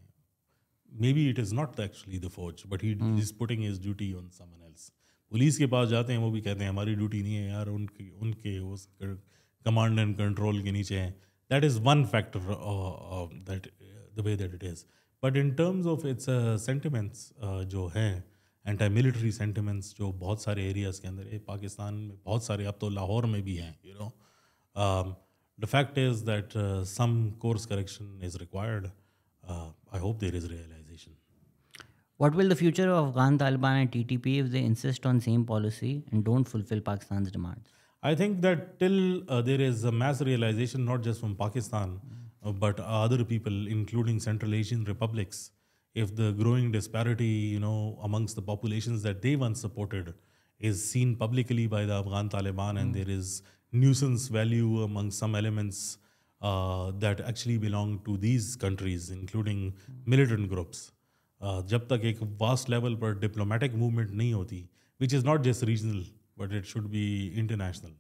May be it is not actually the फौज, but he is putting his duty on someone else. Police के पास जाते हैं, वो भी कहते हैं हमारी ड्यूटी नहीं है यार, उनके उनके उस कमांड एंड कंट्रोल के नीचे हैं. That is one factor that the way that it is. But in terms of its sentiments जो हैं, एंटी मिलिट्री सेंटिमेंट्स जो बहुत सारे एरियाज़ के अंदर है पाकिस्तान में, बहुत सारे अब तो लाहौर में भी हैं. You know the fact is that some course correction is required. I hope there is realisation. What will the future of Afghan Taliban and T T P if they insist on same policy and don't fulfill Pakistan's demands? I think that till uh, there is a mass realization, not just from Pakistan, uh, but other people, including Central Asian republics, if the growing disparity, you know, amongst the populations that they once supported is seen publicly by the Afghan Taliban, mm. and there is nuisance value among some elements uh, that actually belong to these countries, including militant groups. Uh, जब तक एक vast level पर diplomatic movement नहीं होती, which is not just regional but it should be international,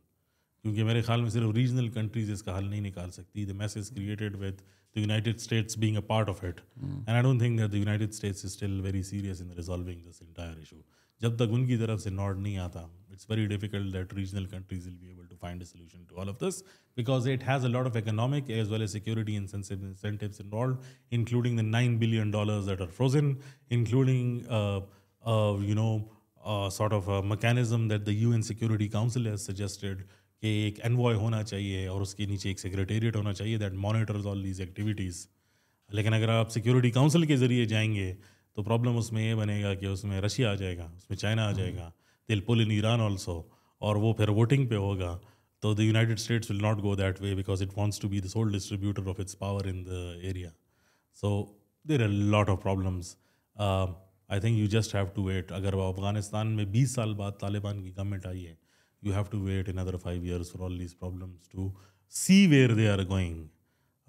क्योंकि मेरे ख्याल में सिर्फ रीजनल कंट्रीज इसका हल नहीं निकाल सकती. The mess is created with the United States being a part of it, and I don't think that the United States is still very serious in resolving this entire issue. जब तक उनकी तरफ से नॉड नहीं आता, it's very difficult that regional countries will be able to find a solution to all of this, because it has a lot of economic as well as security incentives involved, including the nine billion dollars that are frozen, including you know uh, sort of a mechanism that the U N Security Council has suggested कि एक envoy होना चाहिए और उसके नीचे एक secretariat होना चाहिए that monitors all these activities. लेकिन अगर आप security council के ज़रिए जाएंगे तो problem उसमें ये बनेगा कि उसमें रशिया आ जाएगा, उसमें चाइना आ जाएगा, they'll pull in Iran also, और वो फिर voting पे होगा. तो the United States will not go that way because it wants to be the sole distributor of its power in the area. So there are a lot of problems. Uh, I think you just have to wait. अगर Afghanistan में बीस साल बाद तालिबान की government आई है, you have to wait another five years for all these problems to see where they are going.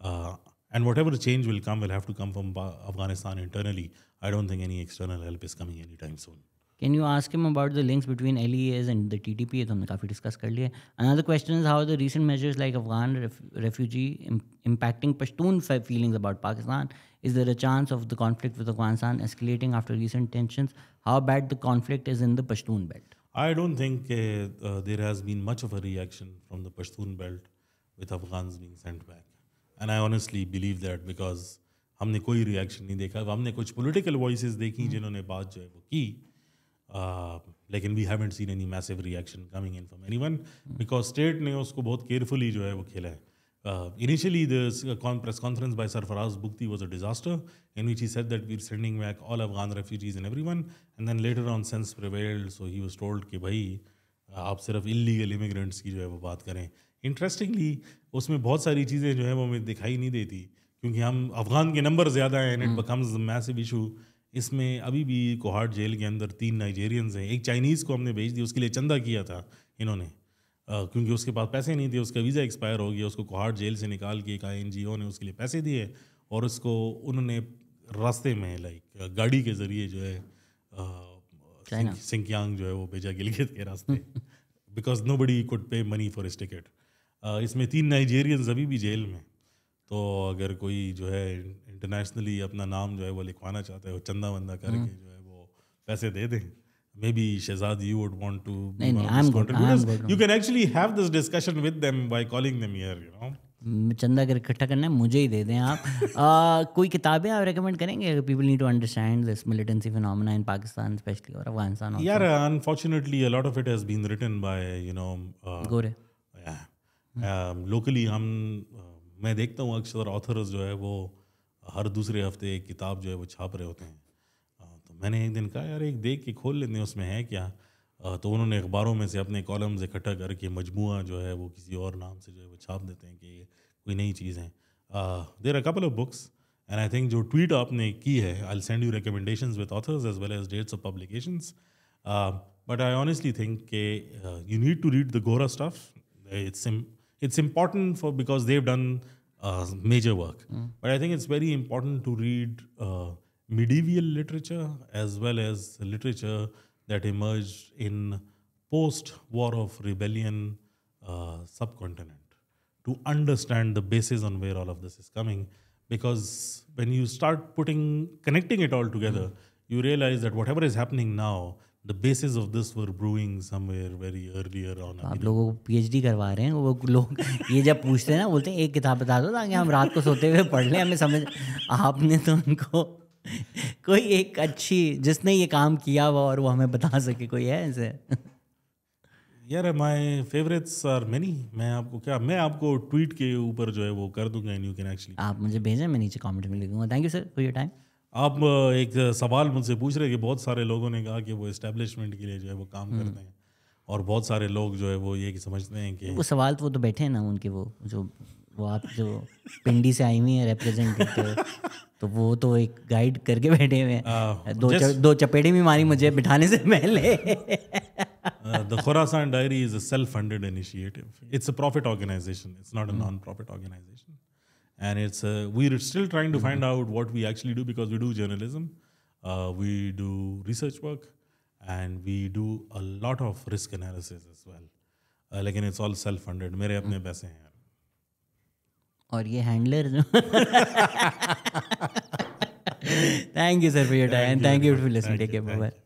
Uh, and whatever change will come will have to come from Afghanistan internally. I don't think any external help is coming anytime soon. Can you ask him about the links between L E A S and the T T P? ये तो हमने काफी discuss कर लिया. Another question is how are the recent measures like Afghan ref refugee im impacting Pashtun feelings about Pakistan? Is there a chance of the conflict with Afghanistan escalating after recent tensions? How bad the conflict is in the Pashtun belt? I don't think uh, uh, there has been much of a reaction from the Pashtun belt with Afghans being sent back, and I honestly believe that because हमने कोई reaction नहीं देखा. हमने कुछ political voices देखी जिन्होंने बात जो है वो की. Uh, लेकिन we haven't seen any massive reaction coming in from anyone because state ने उसको बहुत केयरफुली जो है वो खेला है. Initially the press conference by Sarfaraz Bugti was a disaster in which he said that we are sending back all Afghan refugees and everyone and then later on sense prevailed so he was told कि भाई आप सिर्फ illegal immigrants की जो है वो बात करें. इंटरेस्टिंगली उसमें बहुत सारी चीज़ें जो है वो हमें दिखाई नहीं देती क्योंकि हम अफगान के नंबर ज़्यादा हैं and it becomes massive issue. इसमें अभी भी कोहाट जेल के अंदर तीन नाइजेरियंस हैं. एक चाइनीज़ को हमने भेज दिया, उसके लिए चंदा किया था इन्होंने क्योंकि उसके पास पैसे नहीं थे, उसका वीज़ा एक्सपायर हो गया, उसको कोहाट जेल से निकाल के एक आई एन जी ओ ने उसके लिए पैसे दिए और उसको उन्होंने रास्ते में लाइक गाड़ी के ज़रिए जो है सिंकियांग जो है वो भेजा गिलगित के रास्ते because nobody could pay money for इस टिकट. इसमें तीन नाइजेरियंस अभी भी जेल में. तो अगर कोई जो है इंटरनेशनली अपना नाम जो है वो लिखवाना चाहता है वो चंदा वंदा करके जो है वो पैसे दे दें. Maybe Shahzad you would want to you can actually have this discussion with them by calling them here you know. चंदा अगर इकट्ठा करना है मुझे ही दे दें आप. uh, कोई किताबें आप रेकमेंड करेंगे people need to understand this militancy phenomena in Pakistan specially और अफगानिस्तान? यार unfortunately a lot of it has been written by you know गोरे लोकली. हम मैं देखता हूँ अक्सर ऑथर्स जो है वो हर दूसरे हफ्ते एक किताब जो है वो छाप रहे होते हैं. तो मैंने एक दिन कहा यार एक देख के खोल लेते हैं उसमें है क्या. तो उन्होंने अखबारों में से अपने कॉलम्स इकट्ठा करके मजमुआ जो है वो किसी और नाम से जो है वो छाप देते हैं कि कोई नई चीज़ है. There are couple of books and I think जो ट्वीट आपने की है I will send you recommendations with authors as well as dates of publications. But I honestly think के you need to read the गोरा stuff. It's It's important for because they've done uh, major work. Mm. But I think it's very important to read uh, medieval literature as well as literature that emerged in post-war of rebellion uh, subcontinent to understand the basis on where all of this is coming. Because when you start putting, connecting it all together, mm. you realize that whatever is happening now, the basis of this were brewing somewhere very earlier on. आप लोगों को PhD करवा रहे हैं वो लोग. ये जब पूछते हैं ना बोलते हैं एक किताब बता दो ताकि हम रात को सोते हुए पढ़ लें हमें समझ. आपने तो उनको कोई एक अच्छी जिसने ये काम किया हुआ और वो हमें बता सके कोई है ऐसे? यार माय फेवरेट्स आर मेनी. मैं आपको क्या मैं आपको ट्वीट के ऊपर जो है वो कर दूंगा एंड यू कैन एक्चुअली आप मुझे भेजें मैं नीचे कॉमेंट में लिखूंगा. Thank you sir for your time. आप एक सवाल मुझसे पूछ रहे कि बहुत सारे लोगों ने कहा कि वो इस्टेब्लिशमेंट के लिए जो है वो काम करते हैं और बहुत सारे लोग जो है वो ये कि समझते हैं कि वो सवाल तो वो तो बैठे हैं ना उनके वो जो वो आप जो पिंडी से आई हुई हैं रिप्रेजेंट करते तो वो तो एक गाइड करके बैठे हुए हैं. दो just, च, दो चपेटे भी मारी मुझे बिठाने से पहले. The Khorasan diary is a self funded initiative. It's a profit organisation. It's not a non profit organisation. And it's uh, we're still trying to mm-hmm. find out what we actually do because we do journalism, uh, we do research work, and we do a lot of risk analysis as well. Uh, like, and it's all self-funded. मेरे अपने पैसे हैं यार. और ये handler. Thank you sir for your time. Thank you for listening. Take care. Bye.